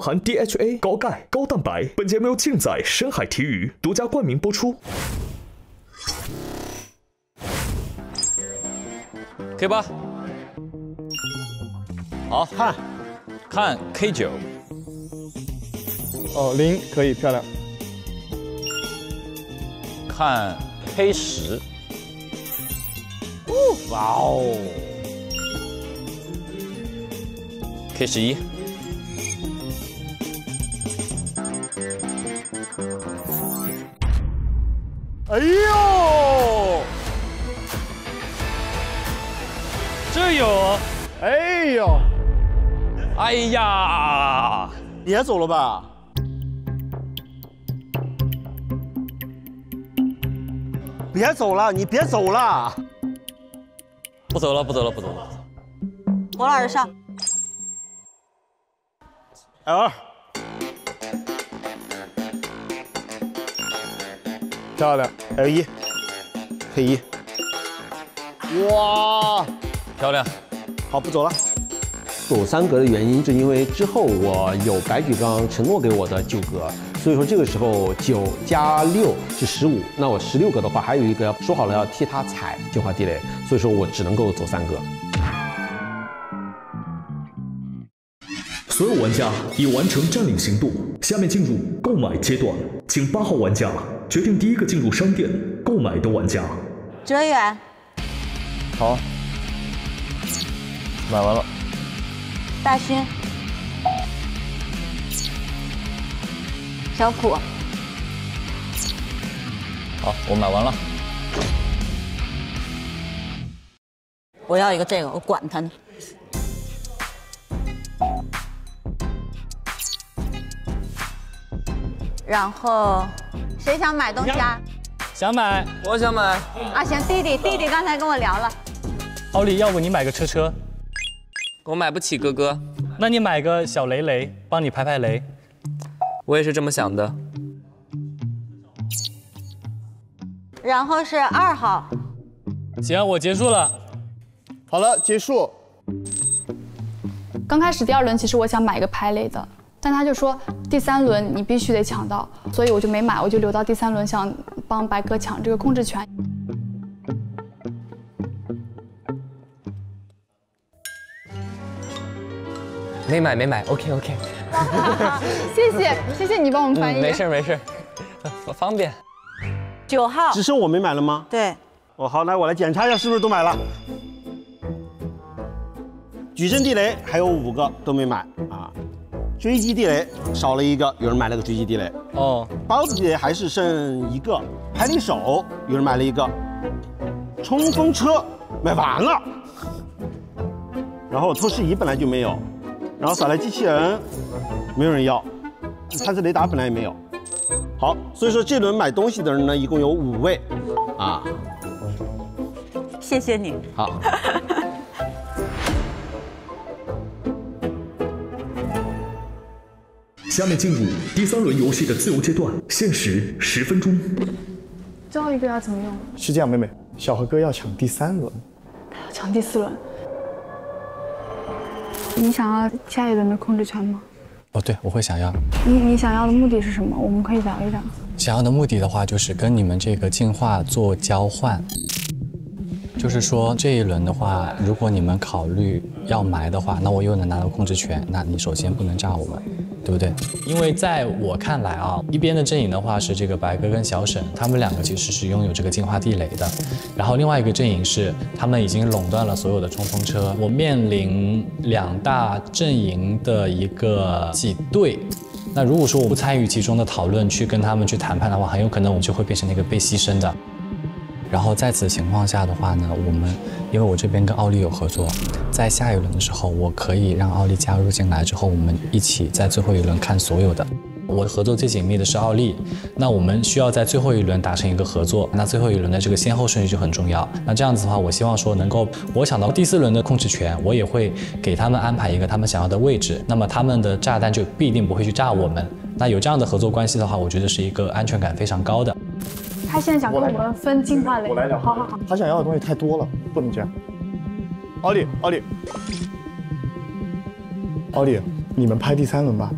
富含 DHA、高钙、高蛋白。本节目由竞仔深海体育独家冠名播出。 K8， 好看，看 K9， 哦0可以漂亮，看 K10， 哦哇哦 ，K11， 哎呦！ 这有、啊，哎呦，哎呀，你还走了吧？别走了，你别走了，不走了，不走了，不走了。我老师上 L2， 漂亮 L1， K1， 哇！ 漂亮，好，不走了。走三格的原因是因为之后我有白举纲承诺给我的9格，所以说这个时候9加6是15，那我16格的话还有一个说好了要替他踩净化地雷，所以说我只能够走3格。所有玩家已完成占领行动，下面进入购买阶段，请8号玩家决定第一个进入商店购买的玩家。哲远，好。 买完了，大勋，小虎，好，我买完了。我要一个这个，我管他呢。然后，谁想买东西啊？想买，我想买。啊，行，弟弟刚才跟我聊了。奥利，要不你买个车车？ 我买不起哥哥，那你买个小雷雷，帮你排排雷。我也是这么想的。然后是2号。行，我结束了。好了，结束。刚开始第2轮，其实我想买一个排雷的，但他就说第3轮你必须得抢到，所以我就没买，我就留到第3轮想帮白哥抢这个控制权。 没买 ，OK。谢谢你帮我们翻译。没事，方便。9号，只剩我没买了吗？对。哦，好，那我来检查一下是不是都买了。矩阵地雷还有5个都没买啊，追击地雷少了1个，有人买了个追击地雷。哦。包子地雷还是剩1个，排雷手有人买了1个，冲锋车买完了，然后透视仪本来就没有。 然后扫雷机器人，没有人要；探测雷达本来也没有。好，所以说这轮买东西的人呢，一共有5位，啊。谢谢你。好。下面进入第3轮游戏的自由阶段，限时10分钟。最后一个要怎么用？是这样，妹妹，小何哥要抢第3轮，他要抢第4轮。 你想要下一轮的控制权吗？哦，对，我会想要。你想要的目的是什么？我们可以聊一聊。想要的目的的话，就是跟你们这个进化做交换。就是说这一轮的话，如果你们考虑要埋的话，那我又能拿到控制权。那你首先不能炸我们，对不对？因为在我看来啊，一边的阵营的话是这个白哥跟小沈，他们2个其实是拥有这个进化地雷的。然后另外一个阵营是他们已经垄断了所有的冲锋车。我面临2大阵营的一个挤兑。 那如果说我不参与其中的讨论，去跟他们去谈判的话，很有可能我们就会变成那个被牺牲的。然后在此情况下的话呢，我们因为我这边跟奥利有合作，在下一轮的时候，我可以让奥利加入进来之后，我们一起在最后一轮看所有的。我合作最紧密的是奥利，那我们需要在最后一轮达成一个合作，那最后一轮的这个先后顺序就很重要。那这样子的话，我希望说能够我想到第4轮的控制权，我也会给他们安排一个他们想要的位置，那么他们的炸弹就必定不会去炸我们。那有这样的合作关系的话，我觉得是一个安全感非常高的。 他现在想跟我们分进化雷，我来聊。好，他想要的东西太多了，不能这样。奥利，你们拍第3轮吧。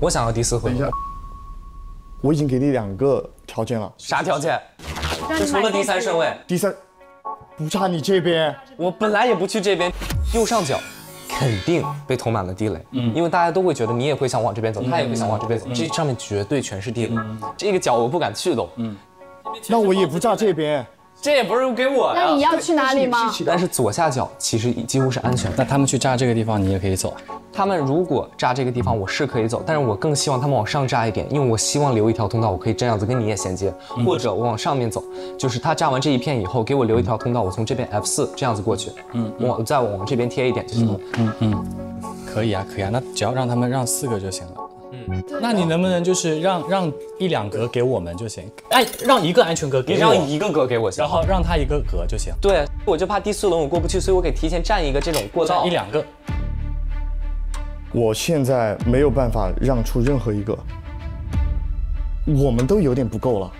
我想要第四回合。等一下，我已经给你2个条件了。啥条件？就除了第三顺位。第三，不差你这边。我本来也不去这边。右上角肯定被投满了地雷，因为大家都会觉得你也会想往这边走，他也会想往这边走，这上面绝对全是地雷。这个角我不敢去动。那我也不炸这边。 这也不是给我的。那你要去哪里吗？但是左下角其实几乎是安全的。那他们去炸这个地方，你也可以走。他们如果炸这个地方，我是可以走，但是我更希望他们往上炸一点，因为我希望留一条通道，我可以这样子跟你也衔接，或者我往上面走，就是他炸完这一片以后，给我留一条通道，我从这边 F4这样子过去，我再往这边贴一点就行了。可以啊，可以啊，那只要让他们让4个就行了。 那你能不能就是让1、2格给我们就行？哎，让1个安全格给我，你让1个格给我行，然后让他1个格就行。对，我就怕第4轮我过不去，所以我给提前占一个这种过道，1、2个。我现在没有办法让出任何一个，我们都有点不够了。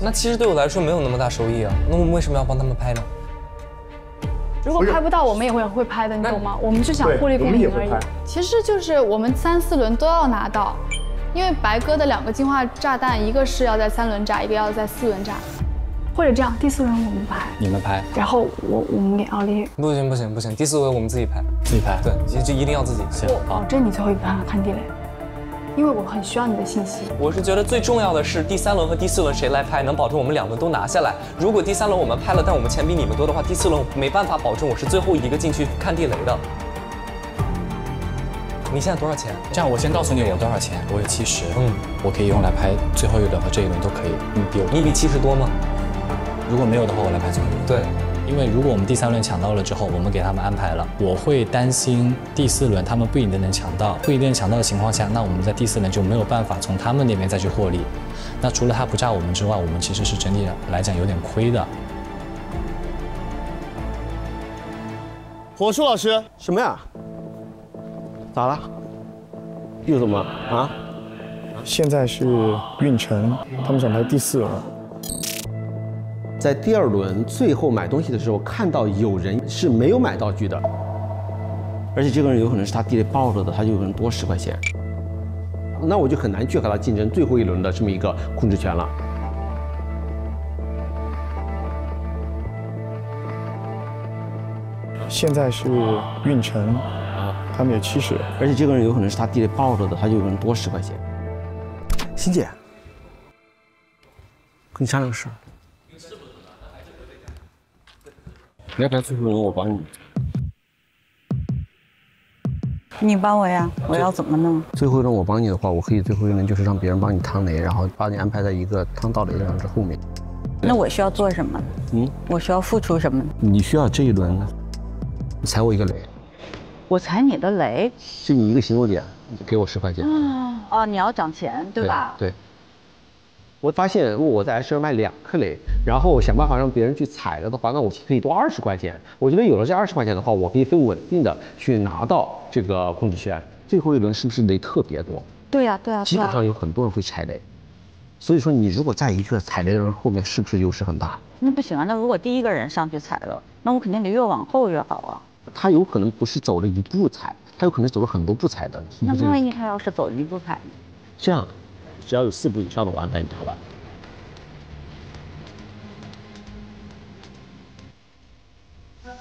那其实对我来说没有那么大收益啊，那我们为什么要帮他们拍呢？ 如果拍不到，我们也会拍的，你懂吗？我们就想互利共赢而已。其实就是我们3、4轮都要拿到，因为白哥的2个进化炸弹，一个是要在3轮炸，一个要在4轮炸，或者这样，第4轮我们拍，你们拍，然后我们给奥利。不行不行不行，第4轮我们自己拍，自己拍，对，就一定要自己。行，保证你最后一盘看地雷，因为我很需要你的信息。我是觉得最重要的是第3轮和第4轮谁来拍，能保证我们2轮都拿下来。如果第3轮我们拍了，但我们钱比你们多的话，第4轮我没办法保证我是最后一个进去看地雷的。你现在多少钱？这样我先告诉你我多少钱，我有70，我可以用来拍最后1轮和这1轮都可以。你比70多吗？如果没有的话，我来拍最后1轮。对。 因为如果我们第3轮抢到了之后，我们给他们安排了，我会担心第4轮他们不一定能抢到，不一定抢到的情况下，那我们在第4轮就没有办法从他们那边再去获利。那除了他不炸我们之外，我们其实是整体来讲有点亏的。火树老师，什么呀？咋了？又怎么啊？现在是运城，他们想排第4轮。 在第2轮最后买东西的时候，看到有人是没有买道具的，而且这个人有可能是他地雷爆了的，他就有可能多10块钱。那我就很难去和他竞争最后1轮的这么一个控制权了。现在是运城，他们有70，而且这个人有可能是他地雷爆了的，他就有可能多10块钱。欣姐，跟你商量个事儿。 你要排最后1轮，我帮你。你帮我呀？我要怎么弄？最后1轮我帮你的话，我可以最后1轮就是让别人帮你趟雷，然后把你安排在一个趟到雷的位置后面。那我需要做什么？我需要付出什么？你需要这1轮，你踩我一个雷。我踩你的雷？就你一个行动点，给我10块钱。哦，你要涨钱对吧？对。 我发现，如果我在 S 上卖2颗雷，然后想办法让别人去踩了的话，那我可以多20块钱。我觉得有了这20块钱的话，我可以更稳定的去拿到这个控制权。最后1轮是不是雷特别多？对呀，对呀，基本上有很多人会踩雷，所以说你如果在一个踩雷的人后面，是不是优势很大？那不行啊，那如果第一个人上去踩了，那我肯定得越往后越好啊。他有可能不是走了1步踩，他有可能走了很多步踩的。那万一他要是走1步踩呢？这样。 只要有4步以上的，我安排你好吧。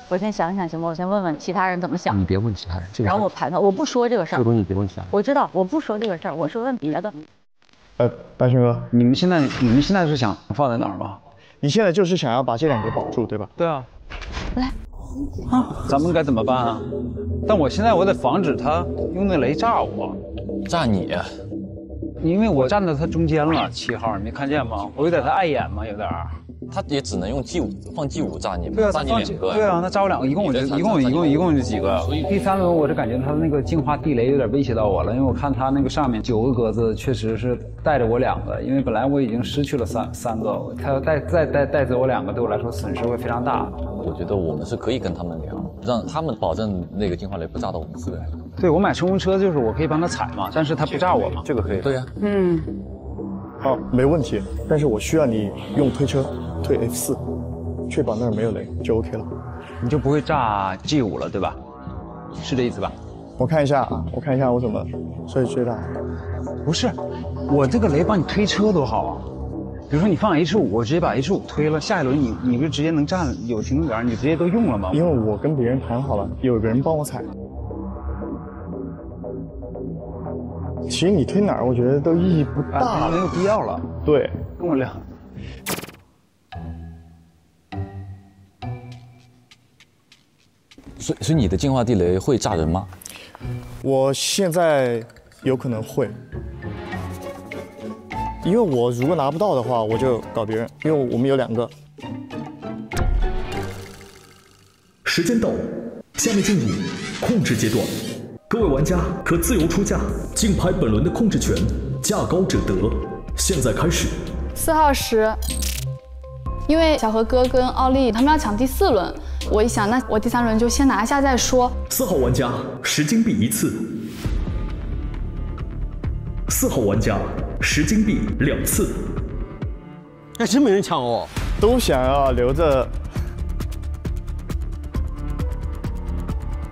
我先想想行吗？我先问问其他人怎么想。你别问其他人，然后我盘算，我不说这个事儿。这个东西别问其他人。我知道，我不说这个事儿，我是问别的。白熊哥，你们现在是想放在哪儿吗？你现在就是想要把这2个保住，对吧？对啊。来。 啊，咱们该怎么办啊？但我现在得防止他用那雷炸我，炸你。 因为我站在他中间了，7号，你没看见吗？我有点太碍眼嘛，有点。他也只能用放G5炸你，对啊，炸你2个。对啊，那炸我2个，一共就几个。第3轮我就感觉他那个净化地雷有点威胁到我了，因为我看他那个上面9个格子确实是带着我2个，因为本来我已经失去了三个，他要再带走我2个，对我来说损失会非常大。我觉得我们是可以跟他们聊，让他们保证那个净化雷不炸到我们4个。 对，我买冲锋车就是我可以帮他踩嘛，但是他不炸我嘛，这个可以。对呀，好，没问题。但是我需要你用推车推 F4，确保那儿没有雷就 OK 了。你就不会炸G5了，对吧？是这意思吧？我看一下啊，我看一下我怎么所以追他。不是，我这个雷帮你推车多好啊！比如说你放 H5， 我直接把 H5 推了，下一轮你就直接能站有行动点，你直接都用了嘛？因为我跟别人谈好了，有人帮我踩。其实你推哪儿，我觉得都意义不大，没有必要了。对，跟我聊。 所以你的进化地雷会炸人吗？我现在有可能会，因为我如果拿不到的话，我就搞别人，因为我们有两个。时间到，下面进入控制阶段，各位玩家可自由出价，竞拍本轮的控制权，价高者得。现在开始。4号10，因为小何哥跟奥利他们要抢第4轮。 我一想，那我第3轮就先拿下再说。4号玩家10金币一次，4号玩家10金币两次。哎，真没人抢哦，都想要留着。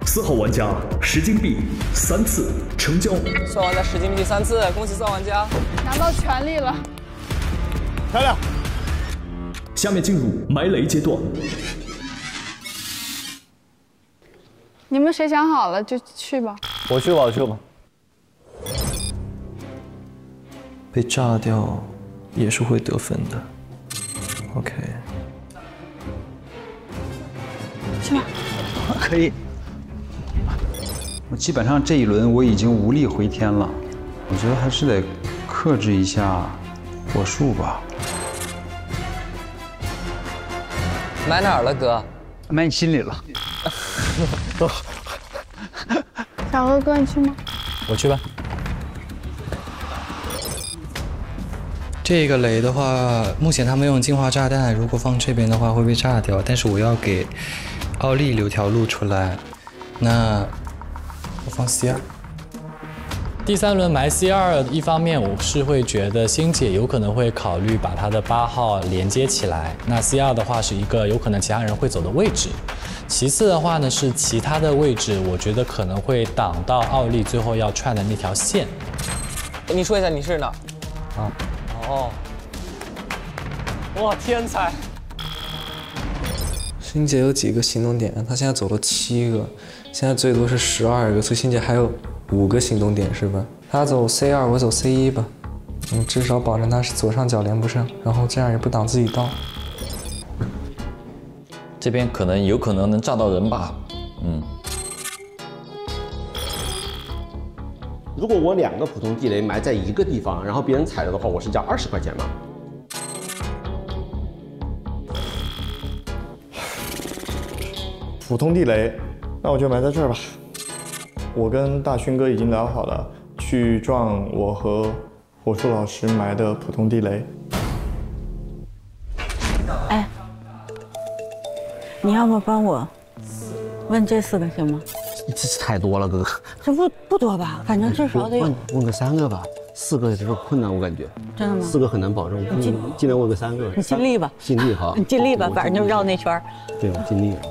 4号玩家10金币3次成交。4号玩家10金币3次，恭喜4号玩家拿到权利了，漂亮。下面进入埋雷阶段。 你们谁想好了就去吧。我去吧，我去吧。被炸掉也是会得分的。OK。去吧。可以。我基本上这一轮我已经无力回天了，我觉得还是得克制一下火术吧。买哪儿了，哥？买你心里了。 走，小何哥，你去吗？我去吧。这个雷的话，目前他们用净化炸弹，如果放这边的话会被炸掉。但是我要给奥利留条路出来，那我放 C2。第3轮埋 C2，一方面我是会觉得星姐有可能会考虑把她的8号连接起来，那 C2的话是一个有可能其他人会走的位置。 其次的话呢，是其他的位置，我觉得可能会挡到奥利最后要串的那条线。你说一下你是哪？啊，哦，哇，天才！星姐有几个行动点？她现在走了7个，现在最多是12个，所以星姐还有5个行动点是吧？她走 C2， 我走 C1 吧。嗯，至少保证她是左上角连不上，然后这样也不挡自己道。 这边可能有可能能炸到人吧，嗯。如果我2个普通地雷埋在一个地方，然后别人踩了的话，我是加20块钱吗？普通地雷，那我就埋在这儿吧。我跟大勋哥已经聊好了，去撞我和火树老师埋的普通地雷。 你要不帮我问这4个行吗？这太多了，哥哥。这不多吧？反正至少得问个3个吧，4个有点困难，我感觉。真的吗？4个很难保证，尽量问个3个。你尽力吧，尽力哈。你尽力吧，反正就绕那圈。对，我尽力了。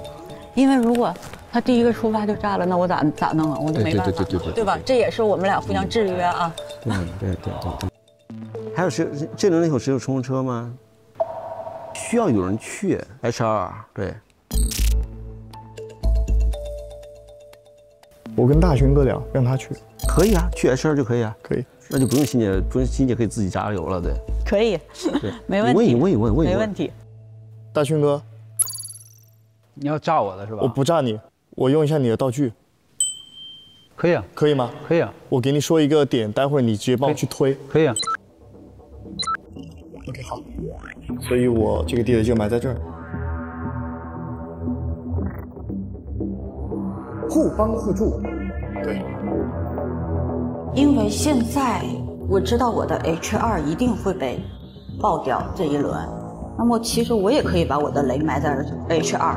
因为如果他第一个出发就炸了，那我咋弄啊？我就没办法。对，对吧？这也是我们俩互相制约啊。对。还有谁？这轮有谁有冲锋车吗？需要有人去 HR 对。 我跟大勋哥聊，让他去，可以啊，去 HR 就可以啊，可以，那就不用欣姐，不用欣姐可以自己加油了，对，可以，对，没问题，问没问题。大勋哥，你要炸我的是吧？我不炸你，我用一下你的道具，可以啊，可以吗？可以啊，我给你说一个点，待会儿你直接帮我去推，可以啊。OK， 好，所以我这个地雷就埋在这儿。 互帮互助，对。因为现在我知道我的 H2一定会被爆掉这一轮，那么其实我也可以把我的雷埋在 H2，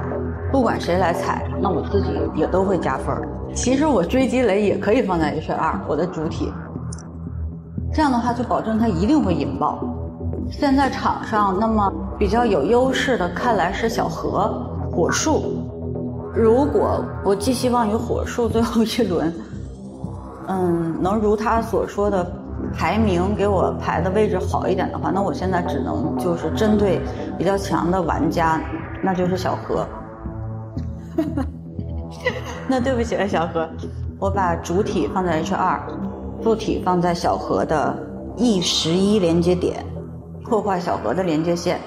不管谁来踩，那我自己也都会加分。其实我追击雷也可以放在 H2，我的主体。这样的话就保证它一定会引爆。现在场上那么比较有优势的，看来是小何、火树。 如果我寄希望于火树最后一轮能如他所说的排名给我排的位置好一点的话，那我现在只能就是针对比较强的玩家，那就是小何。那对不起了，小何，我把主体放在 H2， 副体放在小何的 E11 连接点，破坏小何的连接线。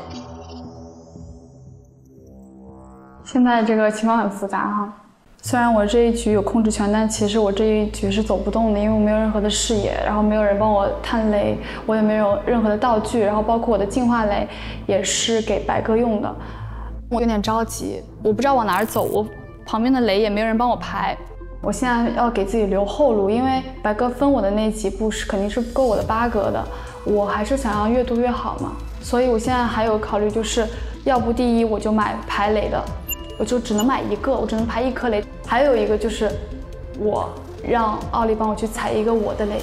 现在这个情况很复杂哈。虽然我这一局有控制权，但其实我这一局是走不动的，因为我没有任何的视野，然后没有人帮我探雷，我也没有任何的道具，然后包括我的净化雷也是给白哥用的。我有点着急，我不知道往哪儿走，我旁边的雷也没有人帮我排。我现在要给自己留后路，因为白哥分我的那几步是肯定是不够我的8格的，我还是想要越多越好嘛。所以我现在还有考虑，就是要不第一我就买排雷的。我就只能买一个，我只能排一颗雷。还有一个就是，我让奥利帮我去踩一个我的雷，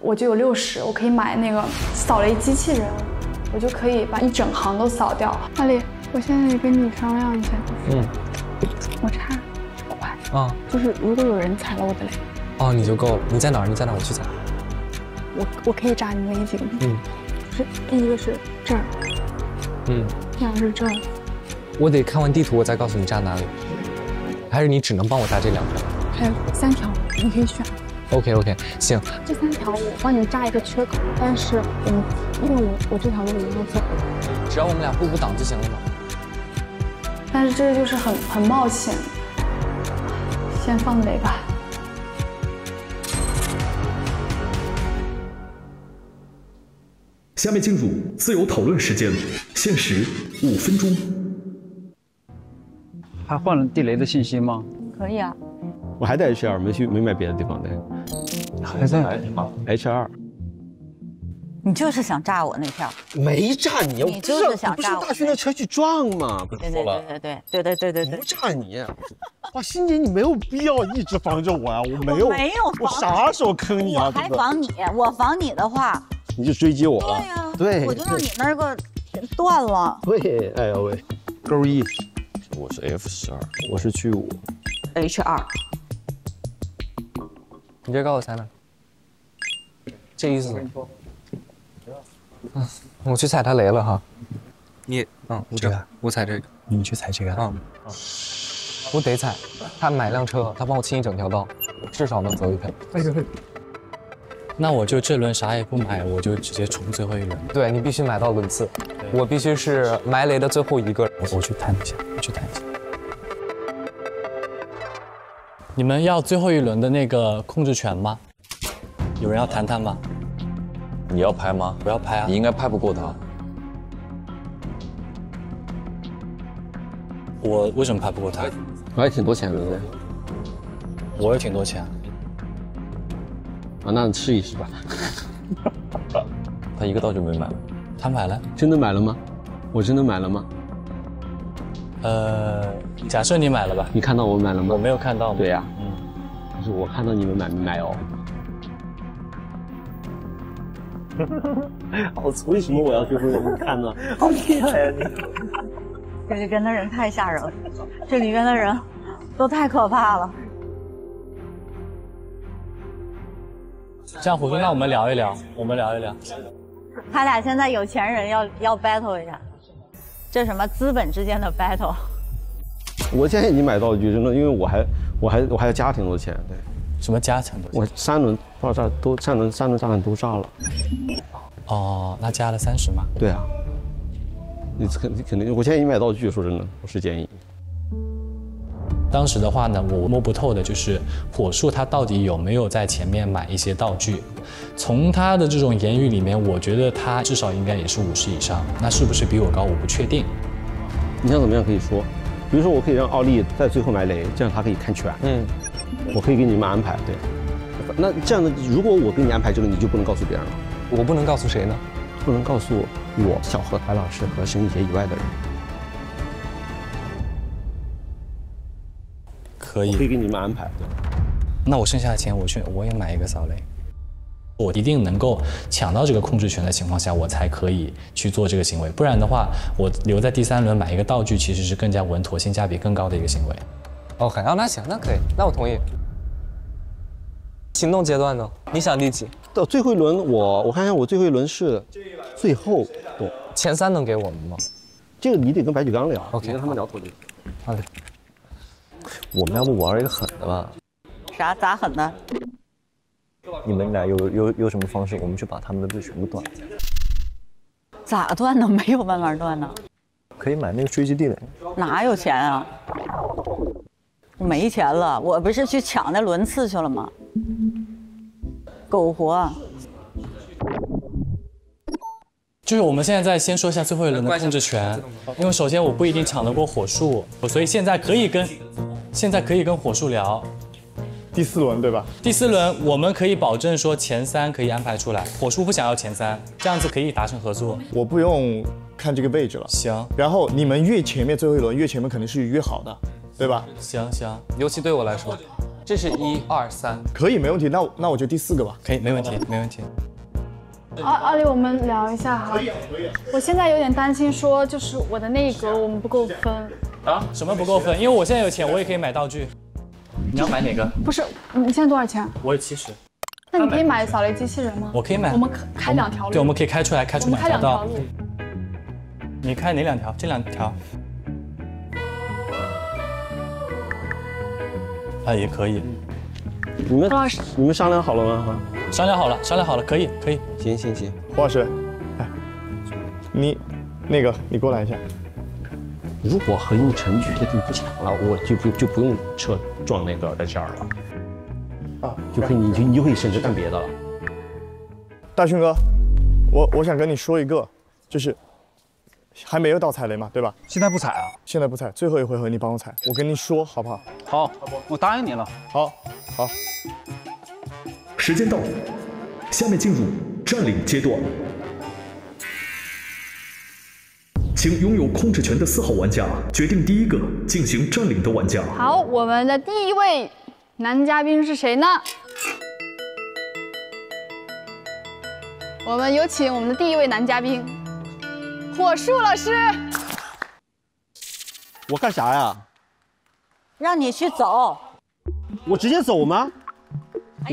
我就有60，我可以买那个扫雷机器人，我就可以把一整行都扫掉。奥利，我现在也跟你商量一下，就是，我差快啊，就是如果有人踩了我的雷，哦，你就够了。你在哪儿？你在哪儿？我去踩。我可以炸你雷几个？就是第一个是这儿，第二个是这儿。我得看完地图，我再告诉你炸哪里。还是你只能帮我炸这2条？还有3条，你可以选。OK， 行。这3条我帮你炸一个缺口，但是因为我这条路已经走了，只要我们俩互补挡就行了嘛。但是这就是很冒险，先放雷吧。下面进入自由讨论时间，限时5分钟。还换了地雷的信息吗？可以啊，我还在 H2， 没买别的地方的，还在 H2。你就是想炸我那票？没炸你，你就是想炸我。不是大勋的车去撞吗？对，不炸你。哇，欣姐，你没有必要一直防着我啊！我没有，我啥时候坑你啊？我还防你？我防你的话，你就追击我了。对呀，对，我就让你那个断了。对，哎呦喂，勾一。我是 F12， 我是G5 H2。你这告诉我猜呢？这意思呢？我去踩他雷了哈。你我这个，我踩这个，你去踩这个。我得踩。他买辆车，他帮我清一整条道，至少能走一条。那我就这轮啥也不买，我就直接冲最后一轮。对，你必须买到轮次，我必须是埋雷的最后一个。我去探一下，你们要最后一轮的那个控制权吗？有人要谈谈吗？你要拍吗？我要拍啊！你应该拍不过他。我为什么拍不过他？我也挺多钱的。我也挺多钱。啊，那试一试吧。他一个道具没买，他买了，真的买了吗？我真的买了吗？假设你买了吧。你看到我买了吗？我没有看到吗？对呀，但是我看到你们买没买哦？好粗，为什么我要去说你们看呢？好厉害呀！这里边的人太吓人了，这里边的人都太可怕了。这样，虎兄，那我们聊一聊。他俩现在有钱人要 battle 一下，这什么资本之间的 battle。我建议你买道具，真的，因为我还要加挺多钱。对，什么加挺多钱？我3轮爆炸都3轮炸弹都炸了。哦，那加了30吗？对啊。你肯定，我建议你买道具。说真的，我是建议。当时的话呢，我摸不透的就是火树他到底有没有在前面买一些道具。从他的这种言语里面，我觉得他至少应该也是50以上，那是不是比我高我不确定。你想怎么样可以说，比如说我可以让奥利在最后埋雷，这样他可以看全。我可以给你们安排。对，那这样的，如果我给你安排这个，你就不能告诉别人了。我不能告诉谁呢？不能告诉我、小何、白老师和沈姐以外的人。可以给你们安排。那我剩下的钱，我也买一个扫雷。我一定能够抢到这个控制权的情况下，我才可以去做这个行为。不然的话，我留在第3轮买一个道具，其实是更加稳妥、性价比更高的一个行为。OK， 那行，那可以，那我同意。行动阶段呢？你想第几？到最后一轮我看看我最后一轮是最后对前三能给我们吗？这个你得跟白举纲聊 ，OK， 跟他们聊投资。好嘞，我们要不玩一个狠的吧？啥？咋狠呢？你们俩有什么方式，我们去把他们的队全部断？咋断呢？没有办法断呢。可以买那个追击地雷。哪有钱啊？没钱了，我不是去抢那轮次去了吗？苟活。 就是我们现在先说一下最后一轮的控制权，因为首先我不一定抢得过火树，所以现在可以跟火树聊。第四轮对吧？第四轮我们可以保证说前三可以安排出来，火树不想要前三，这样子可以达成合作。我不用看这个位置了。行。然后你们越前面最后一轮越前面肯定是越好的，对吧？行，尤其对我来说，这是1、2、3，可以没问题。那我就第四个吧。可以，没问题。 奥利，我们聊一下哈。可以。我现在有点担心，说就是我的那一格我们不够分啊？什么不够分？因为我现在有钱，我也可以买道具。你要买哪个？不是，你现在多少钱？我有70。那你可以买扫雷机器人吗？我可以买。我们开两条路。对，我们可以开出来，开出两条道。你开哪两条？这两条。啊，也可以。你们商量好了吗？ 商量好了，可以，行。胡老师，哎，你过来一下。如果何应辰觉得你不抢了，我就不用车撞那个在这儿了，啊，就可以你就可以甚至干别的了。大勋哥，我想跟你说一个，就是还没有到踩雷嘛，对吧？现在不踩啊？现在不踩，最后一回合你帮我踩，我跟你说好不好？好，我答应你了。好。 时间到，下面进入占领阶段，请拥有控制权的4号玩家决定第一个进行占领的玩家。好，我们的第一位男嘉宾是谁呢？我们有请我们的第一位男嘉宾，火树老师。我干啥呀？让你去走。我直接走吗？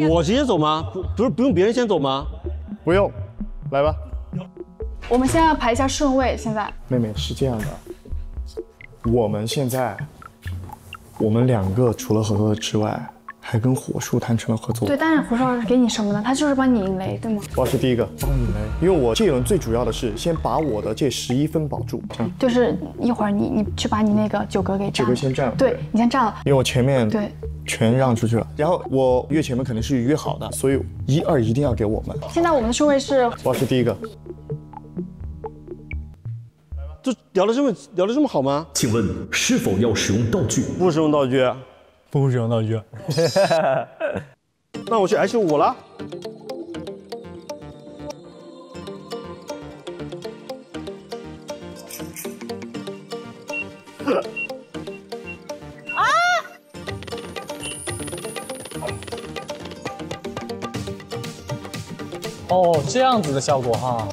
我直接走吗？不用别人先走吗？不用，来吧。我们现在要排一下顺位。现在，妹妹是这样的，我们两个除了合作之外，还跟火树谈成了合作。对，但是火树老师给你什么呢？他就是帮你引雷，对吗？我是第一个帮你雷，因为我这一轮最主要的是先把我的这11分保住。就是一会儿你去把你那个9格给占了。9格先占了。对，你先占了。因为我前面对。 全让出去了，然后我越前面肯定是越好的，所以1、2一定要给我们。现在我们的顺位是，我是第一个。来吧，就聊得这么好吗？请问是否要使用道具？不使用道具，不使用道具。那我去 H5了。哦，这样子的效果哈。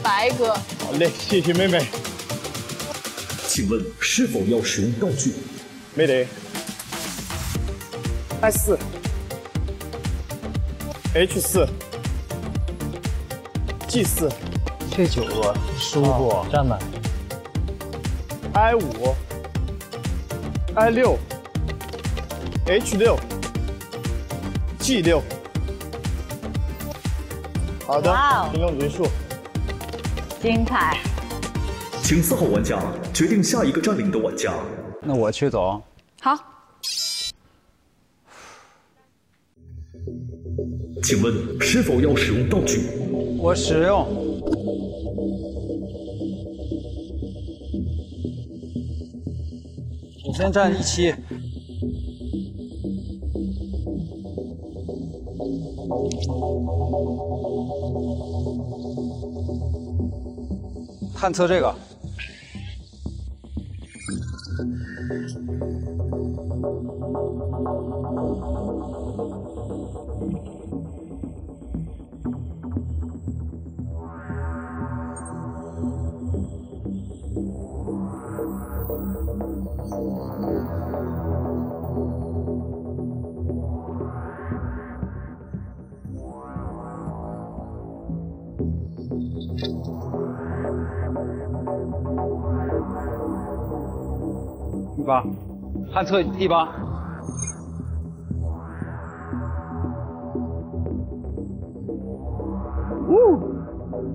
白哥，好嘞，谢谢妹妹。请问是否要使用道具？没得。I4 ，H4 ，G4，这9个输过，占满。I5 ，I6。 H6， G6， 好的，行动结束，精彩，请4号玩家决定下一个占领的玩家。那我去走，好，请问是否要使用道具？我使用，我先占17。 探测这个， 180，探测180。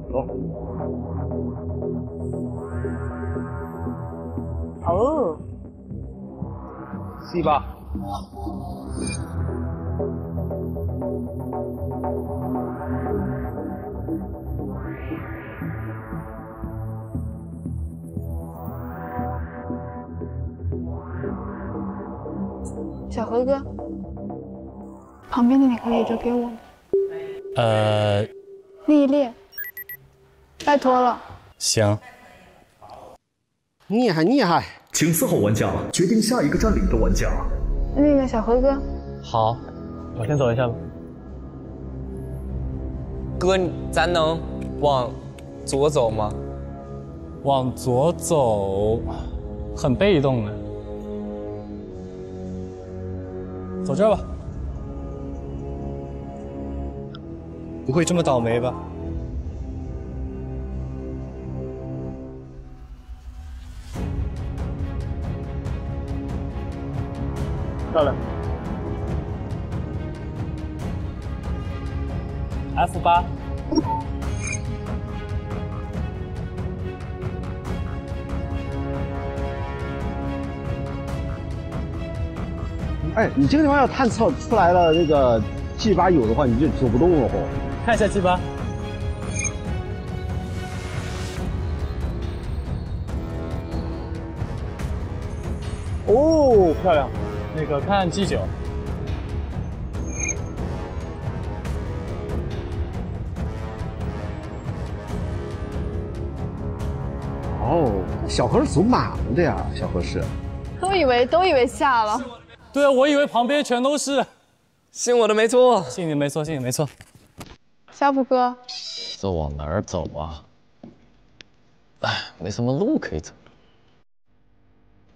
走。哦。180。小何哥，旁边的你可以就给我吗？丽丽，拜托了。行。厉害厉害！请伺候玩家决定下一个占领的玩家。那个小何哥。好，我先走一下吧。哥，咱能往左走吗？往左走，很被动的。 走这儿吧，不会这么倒霉吧？漂亮。F8。哎，你这个地方要探测出来了，那个 G8有的话，你就走不动了。看一下 G8。哦，漂亮。那个看 G9。哦，小何是走满了的呀，小何是。都以为下了。 对啊，我以为旁边全都是，信我的没错，信你没错，信你没错。小普哥，这往哪儿走啊？哎，没什么路可以走。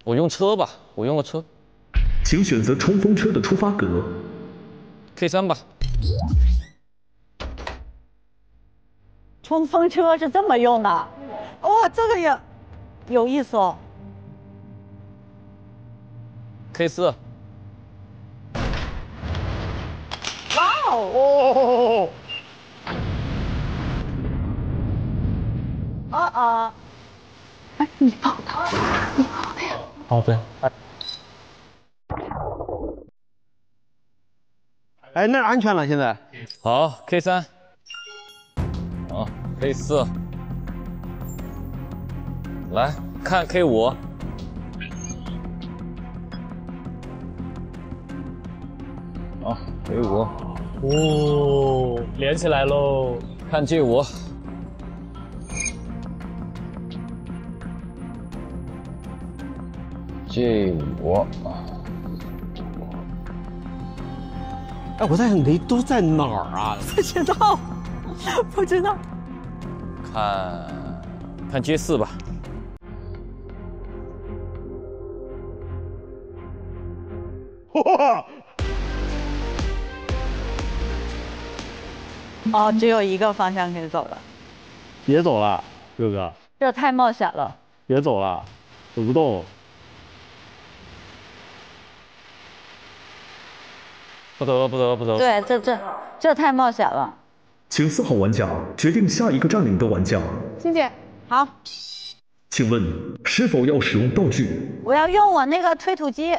我用车吧，我用个车。请选择冲锋车的出发格。K3吧。冲锋车是这么用的，哇，这个也有意思哦。K4。 哦，哎，你放他，你放他呀！哦，对，哎，那安全了，现在。好 ，K3， 好 ，K4， 来看 K5。 好 ，K5。 哦，连起来喽！看 G5， G5。哎，我在想雷都在哪儿啊？不知道，不知道。看 G4吧。哇！ 哦，只有一个方向可以走了。别走了，哥哥。这太冒险了。别走了，走不动。不走了，不走了，不走了。对，这太冒险了。请4号玩家决定下一个占领的玩家。欣姐，好。请问是否要使用道具？我要用我那个推土机。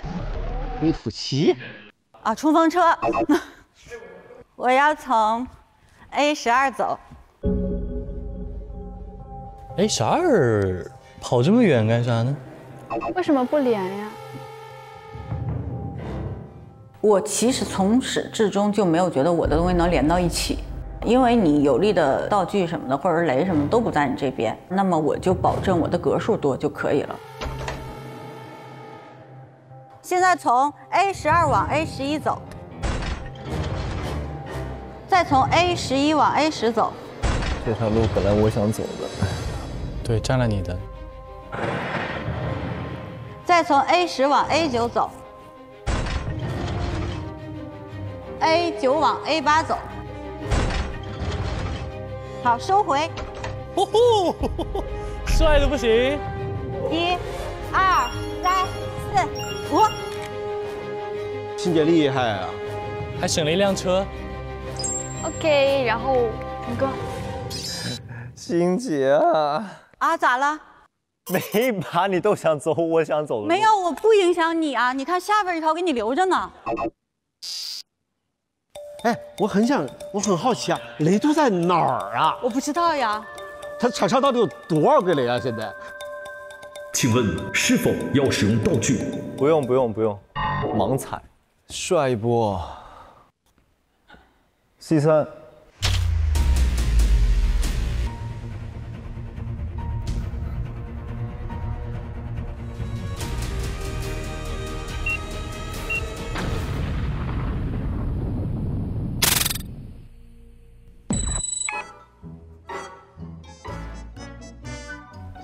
推土机？啊，冲锋车。我要从 A12走。A12跑这么远干啥呢？为什么不连呀？我其实从始至终就没有觉得我的东西能连到一起，因为你有力的道具什么的，或者雷什么都不在你这边，那么我就保证我的格数多就可以了。现在从 A12往 A11走。 再从 A11往 A10走，这条路本来我想走的，对，占了你的。再从 A10往 A9走 ，A9往 A8走。好，收回。哦吼，帅的不行。1、2、3、4。清洁厉害啊，还省了一辆车。OK， 然后你哥，清洁啊啊，咋了？ 每一把你都想走，我想走。没有，我不影响你啊！你看下边一条给你留着呢。哎，我很好奇啊，雷都在哪儿啊？我不知道呀。他场上到底有多少个雷啊？现在？请问是否要使用道具？不用，不用，不用。盲踩，帅一波。C3。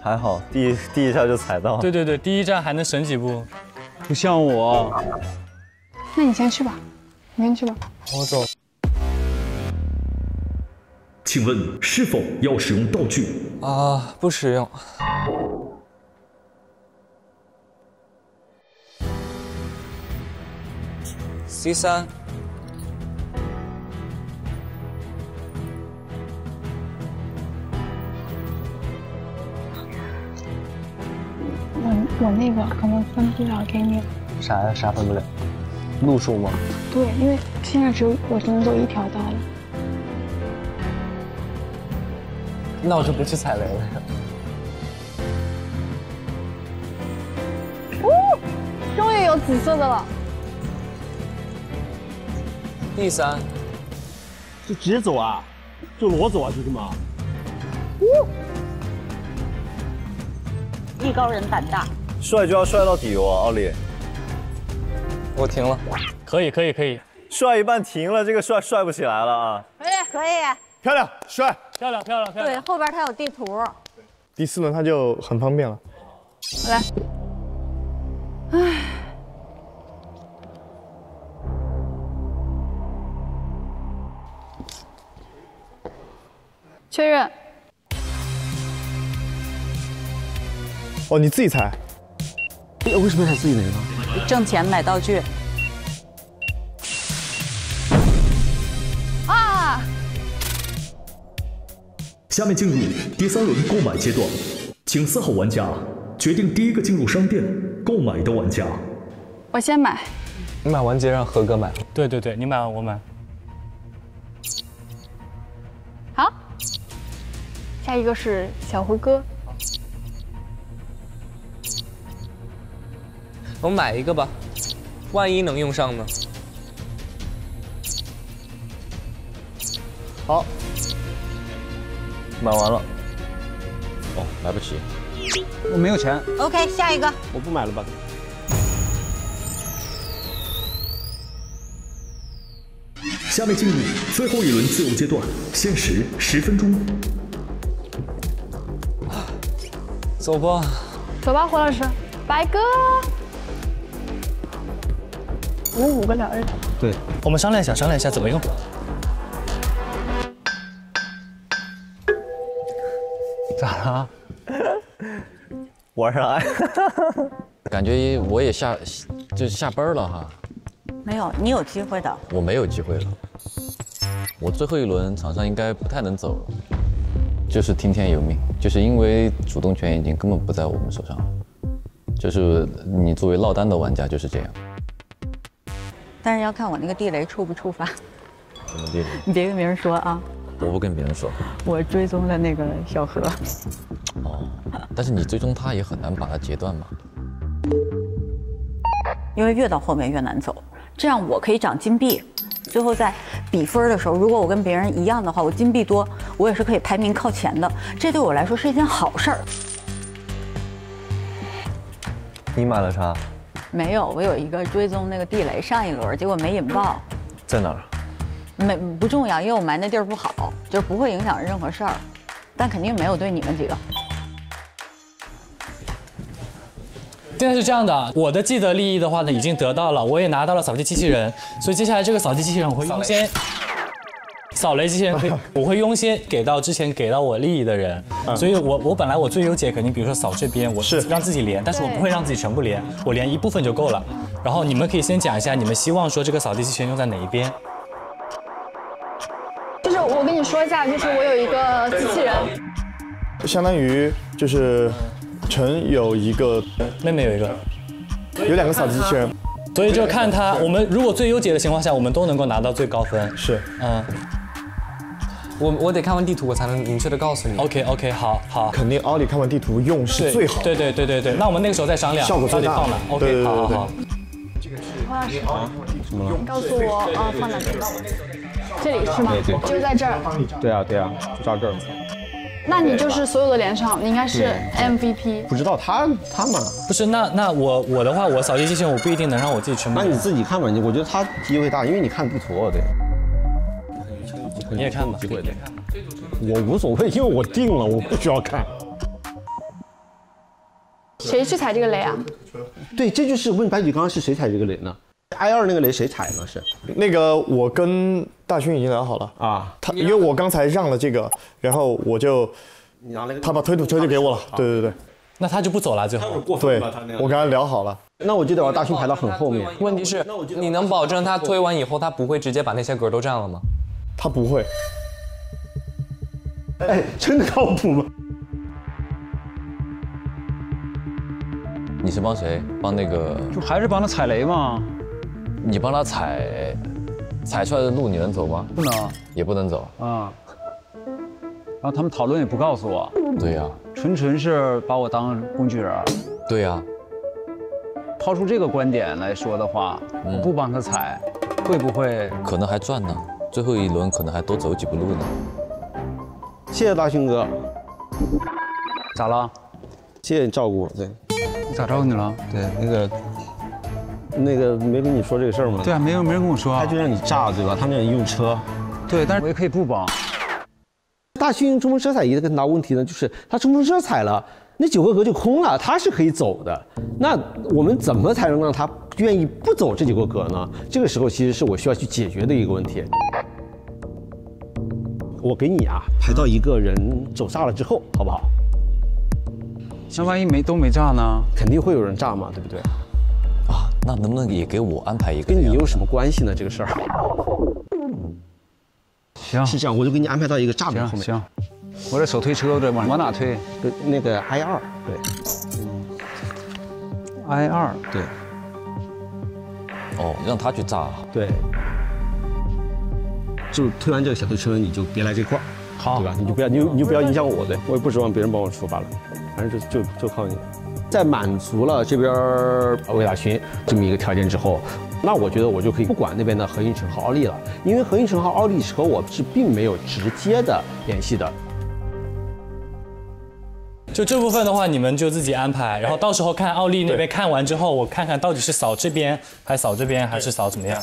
还好，第一下就踩到了。对对对，第一站还能省几步，不像我。那你先去吧，你先去吧。我走。请问是否要使用道具？啊，不使用。C3。 我那个可能分不了给你。啥呀？啥分不了？路数吗？对，因为现在只能走一条道了。那我就不去踩雷了。哦，终于有紫色的了。D3，就直接走啊？就裸走啊？就这么？哦，艺高人胆大。 帅就要帅到底哦，奥利。我停了，可以可以可以，帅一半停了，这个帅不起来了啊。可以可以，漂亮帅，漂亮漂亮漂亮。对，后边它有地图。第四轮它就很方便了。来，唉，确认。哦，你自己猜。 为什么要自己雷呢？挣钱买道具。啊！下面进入第三轮购买阶段，请4号玩家决定第一个进入商店购买的玩家。我先买。你买完直接让何哥买。对对对，你买完我买。好，下一个是小胡哥。 我买一个吧，万一能用上呢？好，买完了。哦，买不起，我没有钱。OK， 下一个。我不买了吧。下面进入最后一轮自由阶段，限时10分钟。走吧，走吧，胡老师，白哥。 我们5个聊一聊。对，我们商量一下，商量一下怎么用。咋了？玩啥呀？感觉我也就下班了哈。没有，你有机会的。我没有机会了。我最后一轮场上应该不太能走了，就是听天由命，就是因为主动权已经根本不在我们手上了。就是你作为落单的玩家就是这样。 但是要看我那个地雷触不触发。什么地雷？你别跟别人说啊！我不跟别人说。我追踪了那个小何。哦，但是你追踪他也很难把他截断嘛。因为越到后面越难走，这样我可以涨金币，最后在比分的时候，如果我跟别人一样的话，我金币多，我也是可以排名靠前的，这对我来说是一件好事儿。你买了啥？ 没有，我有一个追踪那个地雷，上一轮结果没引爆，在哪儿？不重要，因为我埋那地儿不好，就是不会影响任何事儿，但肯定没有对你们几个。现在是这样的，我的既得利益的话呢，已经得到了，我也拿到了扫地机器人，所以接下来这个扫地机器人我会优先。扫雷之前，我会优先给到之前给到我利益的人，所以我本来我最优解肯定，比如说扫这边，我是让自己连，但是我不会让自己全部连，我连一部分就够了。然后你们可以先讲一下，你们希望说这个扫地机器人用在哪一边？就是我跟你说一下，就是我有一个机器人，相当于就是陈有一个，妹妹有一个，有两个扫地机器人。 所以就看他，我们如果最优解的情况下，我们都能够拿到最高分。是，嗯，我得看完地图，我才能明确的告诉你。OK， 好，好，肯定奥利看完地图用是最好的。对，那我们那个时候再商量，效果最大。放哪 ？OK， 好。这个是奥利看完地图，告诉我啊，放哪边？这里是吗？对，就在这儿。对啊，就照这儿。 那你就是所有的连上，你应该是 MVP。不知道他们不是那我的话，我扫地机器人我不一定能让我自己全部。那你自己看吧，我觉得他机会大，因为你看不错，对。你也看吧，机会对。我无所谓，因为我定了，我不需要看。谁去踩这个雷啊？对，这就是问白举纲是谁踩这个雷呢？ I2那个雷谁踩呢？是那个我跟大勋已经聊好了啊，他因为我刚才让了这个，然后我就你拿了个，他把推土车就给我了，对，那他就不走了，最后对，我跟他聊好了，那我就得把大勋排到很后面。问题是，你能保证他推完以后，他不会直接把那些格都占了吗？他不会。哎，真的靠谱吗？你是帮谁？帮那个？就还是帮他踩雷吗？ 你帮他踩，踩出来的路你能走吗？不能，也不能走啊。然后他们讨论也不告诉我。对呀，纯是把我当工具人。对呀。抛出这个观点来说的话，我不帮他踩，会不会可能还赚呢？最后一轮可能还多走几步路呢。谢谢大勋哥。咋了？谢谢你照顾我。对。我咋照顾你了？对，那个没跟你说这个事儿吗？对啊，没人跟我说。他就让你炸，对吧？他们让你用车，对，但是我也可以不帮。大勋用冲锋车踩一个很大问题呢，就是他冲锋车踩了，那9个格就空了，他是可以走的。那我们怎么才能让他愿意不走这9个格呢？这个时候其实是我需要去解决的一个问题。我给你啊，排到1个人走炸了之后，好不好？那万一没炸呢？肯定会有人炸嘛，对不对？ 啊，那能不能也给我安排一个？跟你有什么关系呢？这个事儿。行，是这样，我就给你安排到一个炸的后面。行，我这手推车的往哪推？那个 I2， 对。I2， 对。哦，让他去炸。对。就推完这个小推车，你就别来这块儿，好，对吧？你就不要影响我，对，我也不指望别人帮我出发了，反正就靠你。 在满足了这边魏大勋这么一个条件之后，那我觉得我就可以不管那边的何运成和奥利了，因为何运成和奥利是和我是并没有直接的联系的。就这部分的话，你们就自己安排，然后到时候看奥利那边看完之后，我看看到底是扫这边，还是扫这边，还是扫怎么样。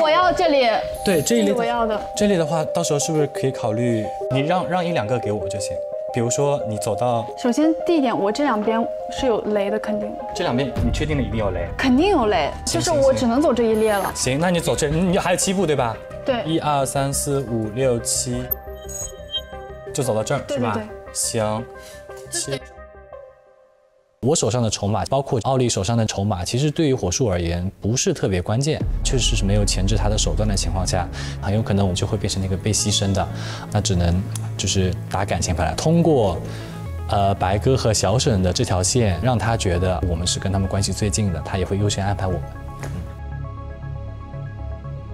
我要这里。对，这里我要的。这里的话，到时候是不是可以考虑你让1、2个给我就行？ 比如说，你走到首先第一点，我这两边是有雷的，肯定。这两边你确定了一定有雷？肯定有雷，就是我只能走这一列了。行，那你走这，你还有7步对吧？对，1、2、3、4、5、6、7，就走到这儿是吧？对。行，7。我手上的筹码，包括奥利手上的筹码，其实对于火树而言不是特别关键，确实是没有钳制他的手段的情况下，很有可能我们就会变成那个被牺牲的，那只能。 就是打感情牌来，通过，白哥和小沈的这条线，让他觉得我们是跟他们关系最近的，他也会优先安排我们。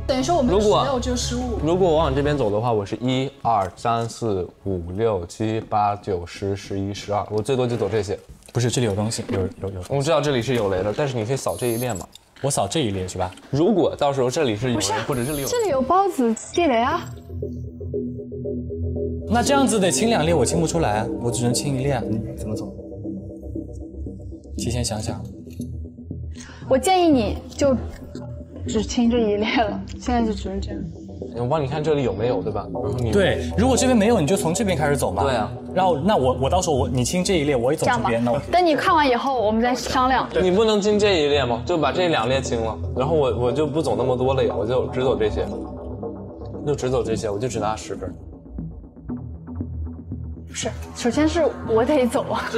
等于说我们16就15。如果我往这边走的话，我是1、2、3、4、5、6、7、8、9、10、11、12，我最多就走这些。不是，这里有东西，有。我知道这里是有雷的，但是你可以扫这一列嘛。我扫这一列是吧？如果到时候这里是有雷，或者这里有，这里有包子地雷啊。 那这样子得清2列，我清不出来、啊，我只能清1列、啊。你怎么走？提前想想。我建议你就只清这1列了，现在就只能这样。我帮你看这里有没有，对吧？对，如果这边没有，你就从这边开始走嘛。对啊。然后那我到时候你清这1列，我也走这边。那等你看完以后，我们再商量。你不能清这1列吗？就把这2列清了，然后我就不走那么多了，我就只走这些。就只走这些，我就只拿10分。不是，首先是我得走啊。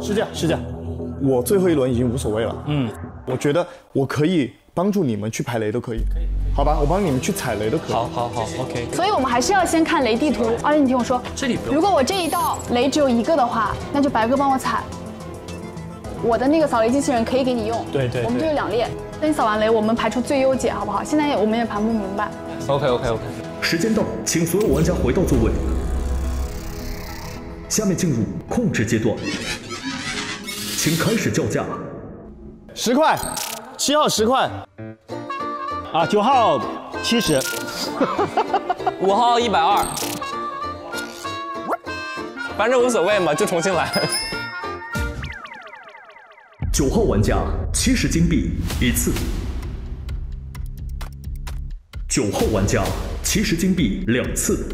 是这样，是这样。我最后一轮已经无所谓了。嗯，我觉得我可以帮助你们去排雷都可以。可以。好吧，我帮你们去踩雷都可以。好 ，OK。所以我们还是要先看雷地图。而且你听我说，这里不用。如果我这一道雷只有一个的话，那就白哥帮我踩。 我的那个扫雷机器人可以给你用，对，我们就有2列。那你扫完雷，我们排出最优解，好不好？现在我们也盘不明白。OK。时间到，请所有玩家回到座位。下面进入控制阶段，请开始叫价。10块，7号10块，啊，9号70，5号120，反正无所谓嘛，就重新来。 9号玩家70金币一次，9号玩家70金币两次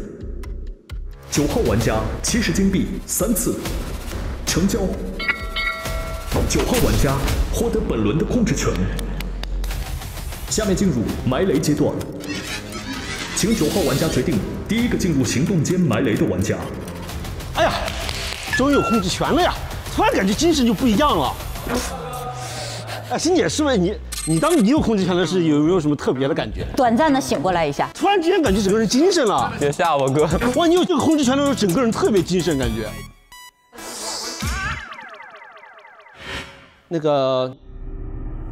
，9号玩家70金币三次，成交。9号玩家获得本轮的控制权。下面进入埋雷阶段，请9号玩家决定第一个进入行动间埋雷的玩家。哎呀，终于有控制权了呀！突然感觉精神就不一样了。 哎，欣姐，是不是你当你有控制权的时候，有没有什么特别的感觉？短暂的醒过来一下，突然之间感觉整个人精神了。别吓我哥！哇，你有这个控制权的时候，整个人特别精神，感觉。那个，